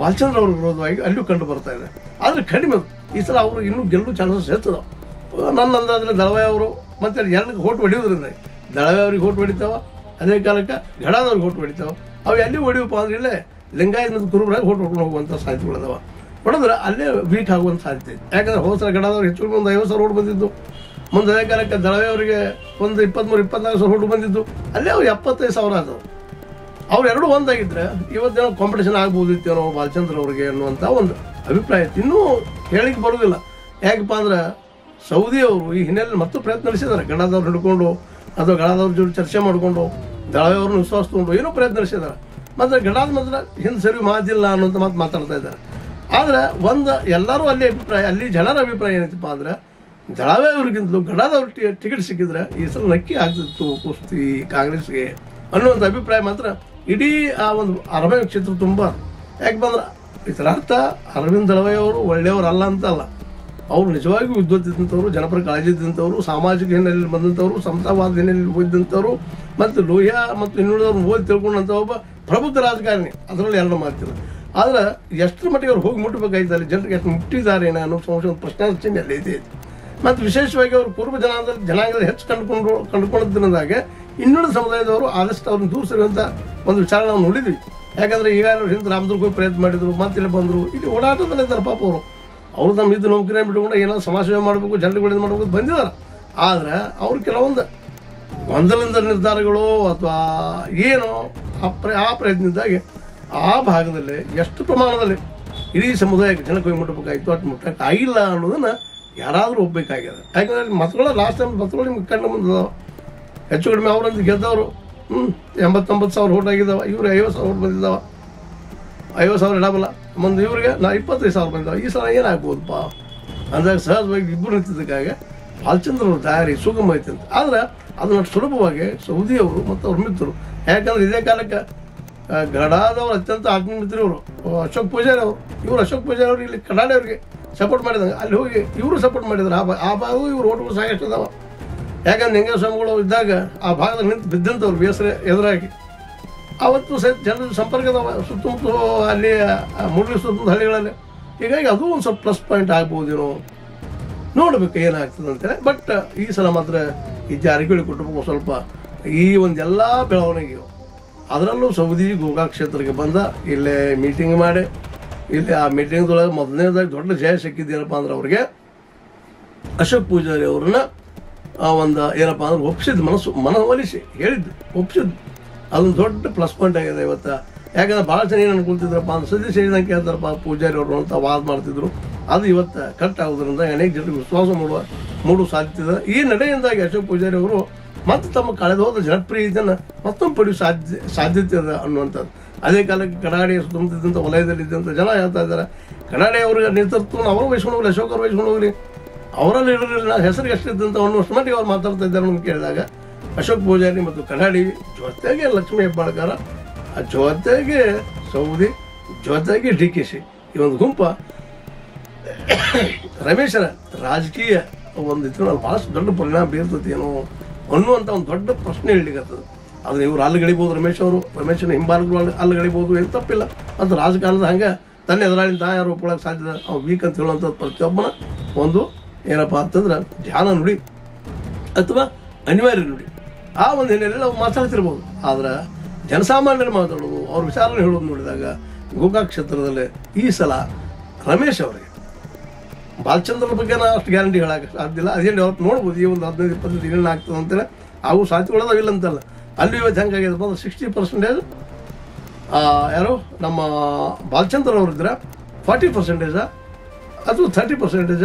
ಬಾಲಚಂದ್ರ ಅವ್ರ ವಿರೋಧವಾಗಿ ಅಲ್ಲಿಯೂ ಕಂಡು ಬರ್ತಾ ಇದೆ ಆದರೆ ಕಡಿಮೆ ಈ ಸಲ ಅವರು ಇನ್ನೂ ಗೆಲ್ಲುವ ಚಾನ್ಸಸ್ ಹೆಚ್ಚಿದಾವೆ ನನ್ನ ಅಂದಾಜಲ್ಲಿ ದಳವೆ ಅವರು ಮತ್ತು ಎರಡು ಹೋಟು ಹೊಡೆಯೋದ್ರಿಂದ ದಳವೆ ಅವ್ರಿಗೆ ಹೋಟು ಹೊಡಿತಾವೆ ಅದೇ ಕಾಲಕ್ಕೆ ಗಡಾದವ್ರಿಗೆ ಹೋಟು ಹೊಡಿತಾವೆ ಅವು ಎಲ್ಲಿ ಹೊಡಿಯಪ್ಪ ಅಂದ್ರೆ ಇಲ್ಲೇ ಲಿಂಗಾಯತ ಕುರುಬರಾಗಿ ಹೋಟು ಹೊಡ್ಕೊಂಡು ಹೋಗುವಂಥ ಸಾಧ್ಯತೆಗಳಿದಾವೆ ಹೊಡೆದ್ರೆ ಅಲ್ಲೇ ವೀಕ್ ಆಗುವಂಥ ಸಾಧ್ಯತೆ ಇದೆ. ಯಾಕಂದರೆ ಹೋದ ಸಲ ಗಡಾದವ್ರು ಹೆಚ್ಚು ಒಂದು ಐವತ್ತು ಸಾವಿರ ಓಟ್ ಬಂದಿದ್ದು, ಮುಂದೆ ಕಾಲಕ್ಕೆ ದಳವೆ ಅವರಿಗೆ ಒಂದು ಇಪ್ಪತ್ತ್ಮೂರು ಇಪ್ಪತ್ನಾಲ್ಕು ಸಾವಿರ ಓಟ್ ಬಂದಿದ್ದು, ಅಲ್ಲೇ ಅವ್ರು ಎಪ್ಪತ್ತೈದು ಸಾವಿರ ಆದವು. ಅವ್ರು ಎರಡೂ ಒಂದಾಗಿದ್ದರೆ ಇವತ್ತು ಏನೋ ಕಾಂಪಿಟೇಷನ್ ಆಗ್ಬೋದಿತ್ತು ಏನೋ ಬಾಲಚಂದ್ರ ಅವ್ರಿಗೆ ಅನ್ನುವಂಥ ಒಂದು ಅಭಿಪ್ರಾಯ ಇತ್ತು. ಇನ್ನೂ ಹೇಳಿಕೆ ಬರೋದಿಲ್ಲ. ಯಾಕಪ್ಪ ಅಂದ್ರೆ ಸೌದಿಯವರು ಈ ಹಿನ್ನೆಲೆಯಲ್ಲಿ ಮತ್ತು ಪ್ರಯತ್ನ ನಡೆಸಿದ್ದಾರೆ. ಗಡಾದವ್ರು ಹಿಡ್ಕೊಂಡು ಅಥವಾ ಗಡಾದವ್ರ ಜೊತೆ ಚರ್ಚೆ ಮಾಡಿಕೊಂಡು ದಳವೆ ಅವ್ರನ್ನ ವಿಶ್ವಾಸ ತಗೊಂಡು ಏನೋ ಪ್ರಯತ್ನ ನಡೆಸಿದ್ದಾರೆ. ಮತ್ತು ಗಡಾದ ಮಾತ್ರ ಹಿಂದೆ ಸರಿ ಮಾದಿಲ್ಲ ಅನ್ನೋಂಥ ಮಾತು ಮಾತಾಡ್ತಾ ಇದ್ದಾರೆ. ಆದರೆ ಒಂದು ಎಲ್ಲರೂ ಅಲ್ಲಿ ಅಭಿಪ್ರಾಯ, ಅಲ್ಲಿ ಜನರ ಅಭಿಪ್ರಾಯ ಏನೈತಪ್ಪ ಅಂದರೆ ದಳವೆ ಅವ್ರಿಗಿಂತಲೂ ಗಡಾದವ್ರ ಟಿ ಟಿಕೆಟ್ ಸಿಕ್ಕಿದ್ರೆ ಈ ಸಲ ನಕ್ಕಿ ಆಗ್ತಿತ್ತು ಕುಸ್ತಿ ಕಾಂಗ್ರೆಸ್ಗೆ ಅನ್ನುವಂಥ ಅಭಿಪ್ರಾಯ ಮಾತ್ರ ಇಡೀ ಆ ಒಂದು ಅರಮೆ ಕ್ಷೇತ್ರ ತುಂಬ. ಯಾಕೆ ಬಂದ್ರೆ ಇದರ ಅರ್ಥ ಅರವಿಂದ್ ದಳವೆ ಅವರು ಒಳ್ಳೆಯವರಲ್ಲ ಅಂತಲ್ಲ, ಅವರು ನಿಜವಾಗಿಯೂ ಉದ್ಯೋಗಿದ್ದಂಥವ್ರು, ಜನಪರ ಕಾಳಜಿ ಇದ್ದಂಥವ್ರು, ಸಾಮಾಜಿಕ ಹಿನ್ನೆಲೆಯಲ್ಲಿ ಬಂದಂಥವ್ರು, ಸಮತಾವಾದ ಹಿನ್ನೆಲೆಯಲ್ಲಿ ಓದಿದಂಥವ್ರು, ಮತ್ತು ಲೋಹಿಯಾ ಮತ್ತು ಇನ್ನುಳಿದವ್ರು ಓದಿ ತಿಳ್ಕೊಂಡಂಥ ಒಬ್ಬ ಪ್ರಬುದ್ಧ ರಾಜಕಾರಣಿ, ಅದರಲ್ಲಿ ಎರಡು ಮಾತಿಲ್ಲ. ಆದರೆ ಎಷ್ಟರ ಮಟ್ಟಿಗೆ ಅವ್ರು ಹೋಗಿ ಮುಟ್ಟಬೇಕಾಗಿದ್ದಾರೆ, ಜನರಿಗೆ ಎಷ್ಟು ಮುಟ್ಟಿದ್ದಾರೇನೋ ಅನ್ನೋ ಸಂಶಯ ಪ್ರಶ್ನಾರ್ಚನೆ ಅಲ್ಲಿ ಇದೆ. ಮತ್ತು ವಿಶೇಷವಾಗಿ ಅವರು ಕುರುಬ ಜನಾಂಗದಲ್ಲಿ ಜನಾಂಗದಲ್ಲಿ ಹೆಚ್ಚು ಕಂಡುಕೊಂಡು ಕಂಡುಕೊಂಡಿದ್ದರಿಂದಾಗೆ ಇನ್ನುಳಿದ ಸಮುದಾಯದವರು ಆದಷ್ಟು ಅವ್ರನ್ನ ದೂರ ಸರಿಯುವಂಥ ಒಂದು ವಿಚಾರ ನಾವು ನೋಡಿದ್ವಿ. ಯಾಕಂದರೆ ಈಗ ಅವ್ರು ಹಿಂದೆ ರಾಮದುರ್ಗ ಪ್ರಯತ್ನ ಮಾಡಿದರು, ಮತ್ತೆ ಇಲ್ಲಿ ಬಂದರು, ಇಲ್ಲಿ ಓಡಾಟದಲ್ಲೇ ಇದ್ದಾರೆ. ಪಾಪ ಅವರು ಅವರು ನಮ್ಮ ಇದು ನೌಕರಿ ಬಿಟ್ಕೊಂಡು ಏನೋ ಸಮಾಜ ಸೇವೆ ಮಾಡಬೇಕು, ಜನರುಗಳಿಂದ ಮಾಡಬೇಕು ಬಂದಿದ್ದಾರೆ. ಆದರೆ ಅವ್ರು ಕೆಲವೊಂದು ಒಂದರಿಂದ ನಿರ್ಧಾರಗಳು ಅಥವಾ ಏನೋ ಆ ಪ್ರ ಆ ಪ್ರಯತ್ನದಿಂದಾಗಿ ಆ ಭಾಗದಲ್ಲಿ ಎಷ್ಟು ಪ್ರಮಾಣದಲ್ಲಿ ಇಡೀ ಸಮುದಾಯಕ್ಕೆ ಜನಕ್ಕೆ ಹೋಗಿ ಮುಟ್ಟಬೇಕಾಯಿತು, ಅಷ್ಟು ಮುಟ್ಟಕ್ಕೆ ಆಗಿಲ್ಲ ಅನ್ನೋದನ್ನು ಯಾರಾದರೂ ಒಪ್ಪಬೇಕಾಗಿದೆ. ಯಾಕಂದರೆ ಮತಗಳ ಲಾಸ್ಟ್ ಟೈಮ್ ಮತಗಳು ನಿಮ್ಗೆ ಕಣ್ಣು ಬಂದಿದ್ದಾವೆ. ಹೆಚ್ಚು ಕಡಿಮೆ ಅವರಂತ ಗೆದ್ದವರು ಹ್ಞೂ ಎಂಬತ್ತೊಂಬತ್ತು ಸಾವಿರ ಓಟ್ ಆಗಿದ್ದಾವೆ, ಇವ್ರಿಗೆ ಐವತ್ತು ಸಾವಿರ ಓಟ್ ಬಂದಿದ್ದಾವೆ, ಐವತ್ತು ಸಾವಿರ ಇಡಬಲ್ಲ. ಮುಂದೆ ಇವ್ರಿಗೆ ನಾ ಇಪ್ಪತ್ತೈದು ಸಾವಿರ ಬಂದಿದ್ದಾವೆ. ಈ ಸಲ ಏನಾಗ್ಬೋದಪ್ಪ ಅಂದಾಗ ಸಹಜವಾಗಿ ಇಬ್ಬರು ನಿಂತಿದ್ದಕ್ಕಾಗಿ ಬಾಲಚಂದ್ರ ದಾರಿ ಸುಗಮ ಐತೆ ಅಂತ. ಆದರೆ ಅದನ್ನ ಸುಲಭವಾಗಿ ಸೌದಿಯವರು ಮತ್ತು ಅವ್ರ ಮಿತ್ರರು, ಯಾಕಂದರೆ ಇದೇ ಕಾಲಕ್ಕೆ ಗಡಾದವ್ರು ಅತ್ಯಂತ ಆತ್ಮೀಯ ಮಿತ್ರವರು ಅಶೋಕ್ ಪೂಜಾರಿ ಅವರು, ಇವರು ಅಶೋಕ್ ಪೂಜಾರಿ ಅವ್ರಿಗೆ ಇಲ್ಲಿ ಕಡಾಡಿ ಅವ್ರಿಗೆ ಸಪೋರ್ಟ್ ಮಾಡಿದಂಗೆ ಅಲ್ಲಿ ಹೋಗಿ ಇವರು ಸಪೋರ್ಟ್ ಮಾಡಿದ್ರು. ಆ ಬಾ ಆ ಭಾಗವೂ ಇವ್ರು ಓಟ್ಗಳು ಸಾಕಷ್ಟು ಅದಾವೆ. ಯಾಕಂದ್ರೆ ನಿಂಗಸ್ವಾಮಿಗಳು ಇದ್ದಾಗ ಆ ಭಾಗದಲ್ಲಿ ನಿಂತು ಬಿದ್ದಂಥವ್ರು ಬೇಸರ ಎದುರಾಗಿ ಅವತ್ತು ಸಹಿತ ಜನರ ಸಂಪರ್ಕದ ಸುತ್ತಮುತ್ತ ಅಲ್ಲಿ ಮೂಡಲಿ ಸುತ್ತಮುತ್ತ ಹಳ್ಳಿಗಳಲ್ಲಿ, ಹೀಗಾಗಿ ಅದು ಒಂದು ಸ್ವಲ್ಪ ಪ್ಲಸ್ ಪಾಯಿಂಟ್ ಆಗ್ಬೋದೇನೋ, ನೋಡಬೇಕು ಏನಾಗ್ತದೆ ಅಂತೇಳಿ. ಬಟ್ ಈ ಸಲ ಮಾತ್ರ ಈ ಜಾರಕಿಹೊಳಿ ಕುಟುಂಬಕ್ಕೂ ಸ್ವಲ್ಪ ಈ ಒಂದೆಲ್ಲ ಬೆಳವಣಿಗೆಯು ಅದರಲ್ಲೂ ಸೌದಿ ಗೋಗಾ ಕ್ಷೇತ್ರಕ್ಕೆ ಬಂದ ಇಲ್ಲೇ ಮೀಟಿಂಗ್ ಮಾಡಿ ಇಲ್ಲಿ ಆ ಮೀಟಿಂಗ್ದೊಳಗೆ ಮೊದಲನೇದಾಗಿ ದೊಡ್ಡ ಜಯ ಸಿಕ್ಕಿದ್ದೇನಪ್ಪ ಅಂದ್ರೆ ಅವ್ರಿಗೆ ಅಶೋಕ್ ಪೂಜಾರಿ ಅವ್ರನ್ನ ಒಂದು ಏನಪ್ಪ ಅಂದ್ರೆ ಒಪ್ಪಿಸಿದ್ದು, ಮನಸ್ಸು ಮನವೊಲಿಸಿ ಹೇಳಿದ್ದು ಒಪ್ಪಿಸಿದ್ದು, ಅದೊಂದು ದೊಡ್ಡ ಪ್ಲಸ್ ಪಾಯಿಂಟ್ ಆಗಿದೆ ಇವತ್ತು. ಯಾಕಂದರೆ ಭಾಳ ಜನ ಏನು ಅನ್ಕೊಳ್ತಿದ್ರಪ್ಪ ಅಂದ್ರೆ ಸದ್ಯ ಸೇರಿದಂಗೆ ಹೇಳ್ತಾರಪ್ಪ ಪೂಜಾರಿ ಅವರು ಅಂತ ವಾದ ಮಾಡ್ತಿದ್ರು, ಅದು ಇವತ್ತು ಕಟ್ ಆಗೋದ್ರಿಂದ ಅನೇಕ ಜನರಿಗೆ ವಿಶ್ವಾಸ ಮೂಡುವ ಮೂಡುವ ಸಾಧ್ಯತೆ. ಈ ನಡೆಯಿಂದಾಗಿ ಅಶೋಕ್ ಪೂಜಾರಿ ಅವರು ಮತ್ತು ತಮ್ಮ ಕಳೆದು ಹೋದ ಜನಪ್ರಿಯತೆಯನ್ನು ಮತ್ತೊಮ್ಮೆ ಪಡೆಯುವ ಸಾಧ್ಯ ಸಾಧ್ಯತೆ ಇದೆ ಅನ್ನುವಂಥದ್ದು. ಅದೇ ಕಾಲಕ್ಕೆ ಕಡಾಡಿಯ ಸುತ್ತಮುತ್ತಿದ್ದಂಥ ವಲಯದಲ್ಲಿದ್ದಂಥ ಜನ ಹೇಳ್ತಾ ಇದ್ದಾರೆ, ಕಡಾಡಿ ಅವರ ನೇತೃತ್ವವನ್ನು ಅವರು ವಹಿಸ್ಕೊಂಡು ಹೋಗ್ಲಿ, ಅಶೋಕರು ವಹಿಸ್ಕೊಂಡು ಹೋಗ್ಲಿ, ಅವರಲ್ಲಿ ಇಡೋದ್ರಲ್ಲಿ ನಾವು ಹೆಸರು ಎಷ್ಟಿದ್ದಂಥ ಅನ್ನೋಷ್ಟು ಮಟ್ಟಿಗೆ ಅವ್ರು ಮಾತಾಡ್ತಾ ಇದ್ದಾರೆ ಅಂತ ಕೇಳಿದಾಗ ಅಶೋಕ್ ಪೂಜಾರಿ ಮತ್ತು ಕಡಾಡಿ ಜೊತೆಗೆ ಲಕ್ಷ್ಮೀ ಹೆಬ್ಬಾಳ್ಕರ, ಜೊತೆಗೆ ಸೌದಿ, ಜೊತೆಗೆ ಡಿ ಕೆ ಸಿ, ಈ ಒಂದು ಗುಂಪ ರಮೇಶರ ರಾಜಕೀಯ ಒಂದು ಇತ್ತು ಭಾಳಷ್ಟು ದೊಡ್ಡ ಪರಿಣಾಮ ಬೀರ್ತದೆ ಏನೋ ಅನ್ನುವಂಥ ಒಂದು ದೊಡ್ಡ ಪ್ರಶ್ನೆ ಹೇಳಲಿಕ್ಕತ್ತದ. ಆದರೆ ಇವರು ಅಲ್ಲಿಗಳಿಬೋದು, ರಮೇಶ್ ಅವರು ರಮೇಶನ ಹಿಂಬಾಲಕರು ಅಲ್ಲಿ ಅಲ್ಲಿಗಳಿಬೋದು, ಏನು ತಪ್ಪಿಲ್ಲ. ಮತ್ತು ರಾಜಕಾರಣದ ಹಂಗೆ ತನ್ನ ಎದುರಾಳಿ ತಾ ಯಾರು ಒಪ್ಕೊಳ್ಳೋಕೆ ಸಾಧ್ಯ ಅವ್ರು ವೀಕ್ ಅಂತ ಹೇಳುವಂಥದ್ದು ಪ್ರತಿಯೊಬ್ಬನ ಒಂದು ಏನಪ್ಪ ಅಂತಂದ್ರೆ ಧ್ಯಾನ ನುಡಿ ಅಥವಾ ಅನಿವಾರ್ಯ ನುಡಿ, ಆ ಒಂದು ಹಿನ್ನೆಲೆಯಲ್ಲಿ ಅವ್ರು ಮಾತಾಡ್ತಿರ್ಬೋದು. ಆದರೆ ಜನಸಾಮಾನ್ಯರು ಮಾತಾಡೋದು, ಅವ್ರ ವಿಚಾರನ ಹೇಳೋದು ನೋಡಿದಾಗ ಗೋಕಾಕ್ ಕ್ಷೇತ್ರದಲ್ಲಿ ಈ ಸಲ ರಮೇಶ್ ಅವರಿಗೆ ಬಾಲಚಂದ್ರ ಬಗ್ಗೆ ನಾನು ಅಷ್ಟು ಗ್ಯಾರಂಟಿ ಹೇಳೋಕ್ಕೆ ಸಾಧ್ಯವಿಲ್ಲ. ಅದೇನು ಅವತ್ತು ನೋಡ್ಬೋದು, ಈ ಒಂದು ಹದಿನೈದು ಇಪ್ಪತ್ತು ದಿನ ಆಗ್ತದೆ ಅಂತೇಳಿ ಹಾಗೂ ಸಾಧ್ಯಗಳದಾವಿಲ್ಲ ಅಂತಲ್ಲ. ಅಲ್ಲಿ ಇವತ್ತು ಹೆಂಗಾಗಿದೆಪ್ಪ ಅಂದ್ರೆ ಸಿಕ್ಸ್ಟಿ ಪರ್ಸೆಂಟೇಜ್ ಯಾರು ನಮ್ಮ ಬಾಲಚಂದ್ರ ಅವರಿದ್ದರೆ ಫಾರ್ಟಿ ಪರ್ಸೆಂಟೇಜ ಅಥವಾ ಥರ್ಟಿ ಪರ್ಸೆಂಟೇಜ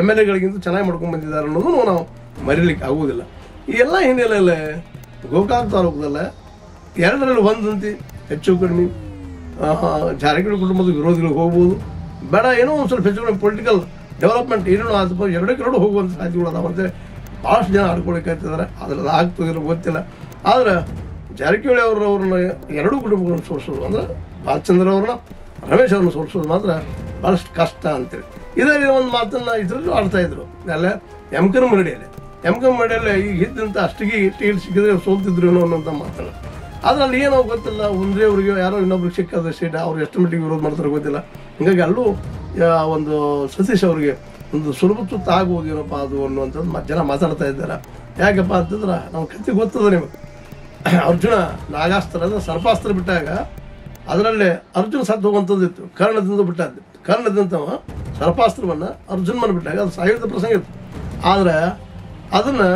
ಎಮ್ ಎಲ್ ಎಗಳಿಗಿಂತ ಚೆನ್ನಾಗಿ ಮಾಡ್ಕೊಂಡು ಬಂದಿದ್ದಾರೆ ಅನ್ನೋದನ್ನು ನಾವು ಮರೀಲಿಕ್ಕೆ ಆಗುವುದಿಲ್ಲ. ಈ ಎಲ್ಲ ಹಿನ್ನೆಲೆಯಲ್ಲೇ ಗೋಕಾಕ್ ತಾಲೂಕದಲ್ಲೇ ಎರಡರಲ್ಲಿ ಒಂದಂತೆ ಹೆಚ್ಚು ಕಡಿಮೆ ಜಾರಕಿಹೊಳಿ ಕುಟುಂಬದ ವಿರೋಧಿಗಳು ಹೋಗ್ಬೋದು, ಬೇಡ ಏನೋ ಒಂದು ಸ್ವಲ್ಪ ಹೆಚ್ಚು ಕಡಿಮೆ ಪೊಲಿಟಿಕಲ್ ಡೆವಲಪ್ಮೆಂಟ್ ಏನೇನೋ ಆದಪ್ಪ ಎರಡಕ್ಕೆರಡು ಹೋಗುವಂಥ ಸಾಧ್ಯಗಳು ಅದಾವಂತೆ ಭಾಳಷ್ಟು ಜನ ಆಡ್ಕೊಳಕ್ಕಾಗ್ತಿದ್ದಾರೆ. ಅದರಲ್ಲಿ ಆಗ್ತದಿರೋ ಗೊತ್ತಿಲ್ಲ. ಆದರೆ ಜಾರಕಿಹೊಳಿ ಅವರು ಅವ್ರನ್ನ ಎರಡೂ ಕುಟುಂಬಗಳನ್ನು ಸೋಲಿಸೋದು ಅಂದರೆ ಬಾಲಚಂದ್ರ ಅವ್ರನ್ನ ರಮೇಶ್ ಅವ್ರನ್ನ ಸೋಲಿಸೋದು ಮಾತ್ರ ಭಾಳಷ್ಟು ಕಷ್ಟ ಅಂತೇಳಿ ಇದರಲ್ಲಿ ಒಂದು ಮಾತನ್ನ ಇದ್ರಲ್ಲಿ ಆಡ್ತಾ ಇದ್ರು ಅಲ್ಲ ಎಂಕರ್ ಮರಡಿಯಲ್ಲಿ ಎಂಕರ್ ಮರಡಿಯಲ್ಲಿ ಇದ್ದಂತ ಅಷ್ಟಿಗೆ ಟೀಲ್ ಸಿಕ್ಕಿದ್ರೆ ಸೋಲ್ತಿದ್ರು ಅನ್ನೋಂತ ಮಾತಲ್ಲ ಅದರಲ್ಲಿ ಏನೋ ಗೊತ್ತಿಲ್ಲ ಒಂದೇ ಅವರಿಗೆ ಯಾರೋ ಇನ್ನೊಬ್ರು ಸಿಕ್ಕಾದ ಸೀಟ್ ಅವರು ಎಷ್ಟು ಮಟ್ಟಿಗೆ ವಿರೋಧ ಮಾಡ್ತಾರೋ ಗೊತ್ತಿಲ್ಲ ಹಾಗಾಗಿ ಅಲ್ಲೂ ಒಂದು ಸತೀಶ್ ಅವರಿಗೆ ಒಂದು ಸುಲಭ ತುತ್ತು ಆಗೋದೇನಪ್ಪ ಅದು ಅನ್ನುವಂಥದ್ದು ಜನ ಮಾತಾಡ್ತಾ ಇದ್ದಾರೆ ಯಾಕಪ್ಪ ಅಂತಂದ್ರೆ ನಾವು ಕತೆ ಗೊತ್ತದ ನಿಮಗೆ ಅರ್ಜುನ ನಾಗಾಸ್ತ್ರದ ಸರ್ಪಾಸ್ತ್ರ ಬಿಟ್ಟಾಗ ಅದರಲ್ಲೇ ಅರ್ಜುನ ಸತ್ತು ಹೋಗುವಂಥದ್ದು ಇತ್ತು ಕರ್ಣದಿಂದ ಬಿಟ್ಟದ್ದು ಕರ್ಣದಿಂದ ಸರ್ಪಾಸ್ತ್ರವನ್ನು ಅರ್ಜುನ ಮನ ಬಿಟ್ಟಾಗ ಅದು ಸಾವಿರದ ಪ್ರಸಂಗ ಇತ್ತು ಆದರೆ ಅದನ್ನು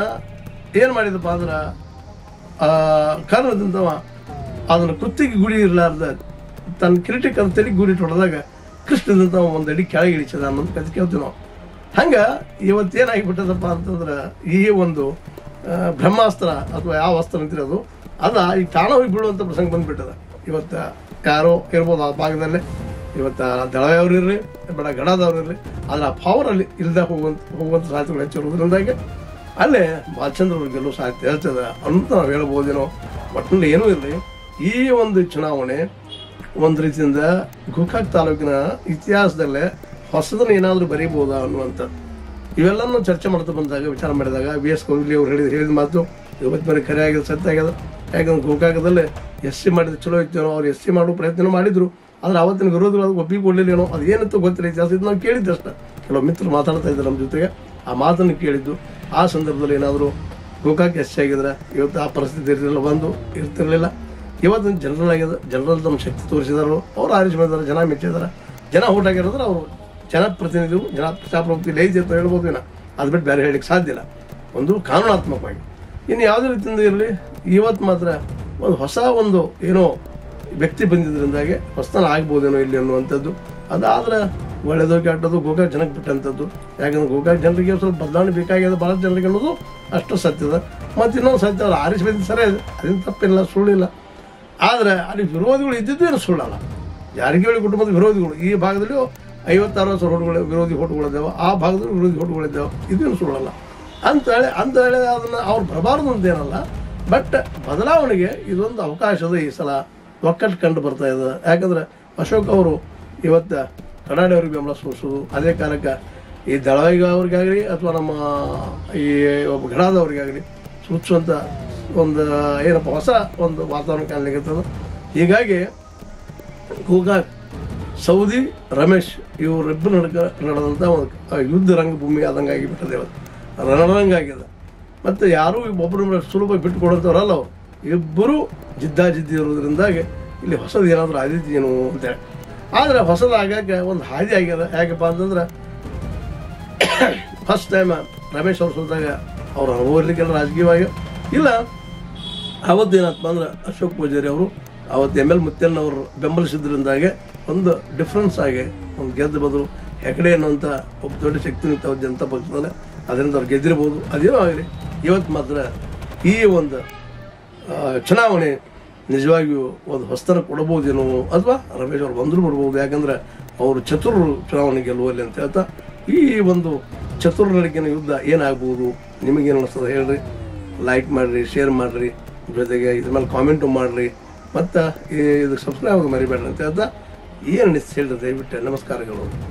ಏನು ಮಾಡಿದಪ್ಪ ಅಂದ್ರೆ ಕರ್ಣದಿಂದ ಅದನ್ನು ಕುತ್ತಿಗೆ ಗುಡಿ ಇರಲಾರ್ದ ತನ್ನ ಕಿರೀಟಕ್ಕೆ ಅದು ತಲೆಗೆ ಗುಡಿ ಹೊಡೆದಾಗ ಕೃಷ್ಣದಿಂದ ಒಂದು ಅಡಿ ಕೆಳಗೆ ಇಳಿಸಿದ ಅನ್ನೋದು ಕತೆ ಕೇಳ್ತೀವಿ ನಾವು ಹಂಗೆ ಇವತ್ತೇನಾಗಿಬಿಟ್ಟದಪ್ಪ ಅಂತಂದ್ರೆ ಈ ಒಂದು ಬ್ರಹ್ಮಾಸ್ತ್ರ ಅಥವಾ ಯಾವ ಅಸ್ತ್ರ ಅಂತಿರೋದು ಅದ ಈಗ ತಾಣ ಹೋಗಿ ಬಿಡುವಂಥ ಪ್ರಸಂಗ ಬಂದುಬಿಟ್ಟದ ಇವತ್ತು ಯಾರೋ ಇರ್ಬೋದು ಆ ಭಾಗದಲ್ಲಿ ಇವತ್ತು ದಳವೆಯವರು ಇರಲಿ ಬೇಡ ಗಡದವ್ರು ಇರಲಿ ಆದರೆ ಆ ಪವರಲ್ಲಿ ಇಲ್ಲದ ಹೋಗುವಂಥ ಹೋಗುವಂಥ ಸಾಧ್ಯತೆಗಳು ಹೆಚ್ಚಿರುವುದರಿಂದಾಗಿ ಅಲ್ಲೇ ಬಾಲಚಂದ್ರವ್ರ ಗೆಲ್ಲೋ ಸಾಧ್ಯತೆ ಹೇಳ್ತದೆ ಅಂತ ನಾವು ಹೇಳ್ಬೋದೇನೋ ಒಟ್ಟಿನಲ್ಲಿ ಏನೂ ಇರಲಿ ಈ ಒಂದು ಚುನಾವಣೆ ಒಂದು ರೀತಿಯಿಂದ ಗೋಕಾಕ್ ತಾಲೂಕಿನ ಇತಿಹಾಸದಲ್ಲೇ ಹೊಸದನ್ನ ಏನಾದರೂ ಬರೀಬೋದಾ ಅನ್ನುವಂಥದ್ದು ಇವೆಲ್ಲನೂ ಚರ್ಚೆ ಮಾಡ್ತಾ ಬಂದಾಗ ವಿಚಾರ ಮಾಡಿದಾಗ ವಿ ಎಸ್ ಕೊಹ್ಲಿ ಅವ್ರು ಹೇಳಿದ ಹೇಳಿದ ಮಾತು ಇವತ್ತು ಮೇಲೆ ಕರೆ ಆಗಿದೆ ಸತ್ಯ ಆಗ್ಯದ ಯಾಕಂದ್ರೆ ಗೋಕಾಕದಲ್ಲೇ ಎಸ್ ಸಿ ಮಾಡಿದ ಚಲೋ ಇತ್ತೇನೋ ಅವ್ರು ಎಸ್ ಸಿ ಮಾಡೋ ಪ್ರಯತ್ನ ಮಾಡಿದ್ರು ಆದರೆ ಅವತ್ತಿನ ವಿರೋಧಗಳು ಅದು ಒಪ್ಪಿಗೆ ಕೊಡಲಿಲ್ಲೇನೋ ಅದು ಏನಿತ್ತು ಗೊತ್ತಿಲ್ಲ ಇತಿಹಾಸ ಇದು ನಾವು ಕೇಳಿದ್ದು ಅಷ್ಟೇ ಕೆಲವು ಮಿತ್ರರು ಮಾತಾಡ್ತಾ ಇದ್ದಾರೆ ನಮ್ಮ ಜೊತೆಗೆ ಆ ಮಾತನ್ನು ಕೇಳಿದ್ದು ಆ ಸಂದರ್ಭದಲ್ಲಿ ಏನಾದರೂ ಗೋಕಾಕ್ ಎಸ್ ಸಿ ಆಗಿದ್ರೆ ಇವತ್ತು ಆ ಪರಿಸ್ಥಿತಿ ಇರಲಿಲ್ಲ ಬಂದು ಇರ್ತಿರಲಿಲ್ಲ ಇವತ್ತಿನ ಜನರಲ್ ಆಗಿದೆ ಜನರಲ್ ತಮ್ಮ ಶಕ್ತಿ ತೋರಿಸಿದಾರು ಅವ್ರು ಆರಿಸಿ ಮಾಡಿದಾರೆ ಜನ ಮೆಚ್ಚಿದ್ದಾರೆ ಜನ ಓಟಾಗಿರೋದ್ರೆ ಅವರು ಜನಪ್ರತಿನಿಧಿಗಳು ಜನ ಪ್ರಜಾಪ್ರಭುತ್ವ ಲೈಜ್ ಅಂತ ಹೇಳ್ಬೋದು ಏನೋ ಅದು ಬಿಟ್ಟು ಬೇರೆ ಹೇಳಲಿಕ್ಕೆ ಸಾಧ್ಯ ಇಲ್ಲ ಒಂದು ಕಾನೂನಾತ್ಮಕವಾಗಿ ಇನ್ನು ಯಾವುದೇ ರೀತಿಯಿಂದ ಇರಲಿ ಇವತ್ತು ಮಾತ್ರ ಒಂದು ಹೊಸ ಒಂದು ಏನೋ ವ್ಯಕ್ತಿ ಬಂದಿದ್ದರಿಂದಾಗೆ ಹೊಸತನ ಆಗ್ಬೋದೇನೋ ಇಲ್ಲಿ ಅನ್ನುವಂಥದ್ದು ಅದಾದರೆ ಒಳ್ಳೆಯದು ಕೆಟ್ಟದ್ದು ಗೋಕಾಕ್ ಜನಕ್ಕೆ ಬಿಟ್ಟಂಥದ್ದು ಯಾಕಂದ್ರೆ ಗೋಕಾಕ್ ಜನರಿಗೆ ಸ್ವಲ್ಪ ಬದಲಾವಣೆ ಬೇಕಾಗಿದೆ ಭಾರತ ಜನರಿಗೆ ಅನ್ನೋದು ಅಷ್ಟು ಸತ್ಯದ ಮತ್ತು ಇನ್ನೊಂದು ಸತ್ಯ ಅವ್ರು ಆರಿಸಿ ಬಂದಿದ್ದು ಸರಿ ಅದು ಅದೇನು ತಪ್ಪಿಲ್ಲ ಸುಳ್ಳಿಲ್ಲ ಆದರೆ ಅಲ್ಲಿ ವಿರೋಧಿಗಳು ಇದ್ದಿದ್ದೇನು ಸುಳ್ಳಲ್ಲ ಯಾರಿಗೆ ಹೇಳಿ ಕುಟುಂಬದ ವಿರೋಧಿಗಳು ಈ ಭಾಗದಲ್ಲಿ ಐವತ್ತಾರು ಸಾವಿರ ಹೋಟುಗಳ ವಿರೋಧಿ ಹೋಟುಗಳಿದ್ದಾವೆ ಆ ಭಾಗದಲ್ಲಿ ವಿರೋಧಿ ಹೋಟುಗಳಿದ್ದಾವೆ ಇದೇನು ಸುಳ್ಳಲ್ಲ ಅಂತೇಳಿ ಅಂತ ಹೇಳಿ ಅದನ್ನು ಅವ್ರು ಬರಬಾರ್ದು ಅಂತೇನಲ್ಲ ಬಟ್ ಬದಲಾವಣೆಗೆ ಇದೊಂದು ಅವಕಾಶದ ಈ ಸಲ ಒಕ್ಕಟ್ಟು ಕಂಡು ಬರ್ತಾ ಇದೆ ಯಾಕಂದರೆ ಅಶೋಕ್ ಅವರು ಇವತ್ತು ಕಡಾಡಿಯವ್ರಿಗೆ ಬೆಂಬಲ ಸೂಚಿಸೋದು ಅದೇ ಕಾಲಕ್ಕೆ ಈ ದಳವಾಯಿಗವ್ರಿಗಾಗಲಿ ಅಥವಾ ನಮ್ಮ ಈ ಒಬ್ಬ ಗಡಾದವ್ರಿಗಾಗಲಿ ಸೂಚಿಸುವಂಥ ಒಂದು ಏನಪ್ಪ ಹೊಸ ಒಂದು ವಾತಾವರಣ ಕಾಣಲಿಕ್ಕೆ ಹೀಗಾಗಿ ಗೋಕಾಕ್ ಸೌದಿ ರಮೇಶ್ ಇವರಿಬ್ಬರು ನಡ್ಕ ನಡೆದಂಥ ಒಂದು ಯುದ್ಧ ರಂಗಭೂಮಿ ಆದಂಗೆ ಆಗಿಬಿಟ್ಟದೆ ಇವತ್ತು ರಣರಂಗ ಆಗಿದೆ ಮತ್ತು ಯಾರೂ ಒಬ್ಬರೊಬ್ಬರು ಸುಲಭವಾಗಿ ಬಿಟ್ಟುಕೊಡೋಂಥವ್ರಲ್ಲ ಅವರು ಇಬ್ಬರು ಜಿದ್ದಾಜಿದ್ದಿ ಇರೋದ್ರಿಂದಾಗಿ ಇಲ್ಲಿ ಹೊಸದು ಏನಾದರೂ ಆದಿತ್ತು ಏನು ಅಂತೇಳಿ ಆದರೆ ಹೊಸದಾಗಕ್ಕೆ ಒಂದು ಹಾದಿ ಆಗ್ಯದ ಯಾಕಪ್ಪ ಅಂತಂದ್ರೆ ಫಸ್ಟ್ ಟೈಮ್ ರಮೇಶ್ ಅವರು ಸೋತಾಗ ಅವ್ರು ಅನುಭವ ಇರಲಿಕ್ಕೆಲ್ಲ ರಾಜಕೀಯವಾಗಿ ಇಲ್ಲ ಅವತ್ತೇನಪ್ಪ ಅಂದ್ರೆ ಅಶೋಕ್ ಪೂಜಾರಿ ಅವರು ಅವತ್ತು ಎಮ್ ಎಲ್ ಮುತ್ತೇನವರು ಬೆಂಬಲಿಸಿದ್ರಿಂದಾಗೆ ಒಂದು ಡಿಫ್ರೆನ್ಸ್ ಆಗಿ ಒಂದು ಗೆದ್ದು ಬದಲು ಹೆಗಡೆ ಅನ್ನುವಂಥ ಒಬ್ಬ ದೊಡ್ಡ ಶಕ್ತಿ ನಿಂತವ್ರು ಜನತಾ ಪಕ್ಷದಲ್ಲೇ ಅದರಿಂದ ಅವ್ರು ಗೆದ್ದಿರ್ಬೋದು ಅದೇನೋ ಆಗಲಿ ಇವತ್ತು ಮಾತ್ರ ಈ ಒಂದು ಚುನಾವಣೆ ನಿಜವಾಗಿಯೂ ಒಂದು ಹೊಸತನ ಕೊಡ್ಬೋದೇನೋ ಅಥವಾ ರಮೇಶ್ ಅವ್ರು ಬಂದರೂ ಬಿಡ್ಬೋದು ಯಾಕಂದರೆ ಅವರು ಚತುರರು ಚುನಾವಣೆ ಗೆಲ್ಲುವಲ್ಲಿ ಅಂತ ಹೇಳ್ತಾ ಈ ಒಂದು ಚತುರ ನಡಿಕೆನ ಯುದ್ಧ ಏನಾಗ್ಬೋದು ನಿಮಗೇನು ಅನಿಸ್ತದೆ ಹೇಳ್ರಿ ಲೈಕ್ ಮಾಡಿರಿ ಶೇರ್ ಮಾಡಿರಿ ಜೊತೆಗೆ ಇದ್ರ ಮೇಲೆ ಕಾಮೆಂಟು ಮಾಡಿರಿ ಮತ್ತು ಇದಕ್ಕೆ ಸಬ್ಸ್ಕ್ರೈಬ್ ಮರಿಬೇಡ್ರಿ ಅಂತ ಹೇಳ್ತಾ ಏನು ಅನಿಸ್ತು ಹೇಳಿರಿ ದಯವಿಟ್ಟು ನಮಸ್ಕಾರಗಳು.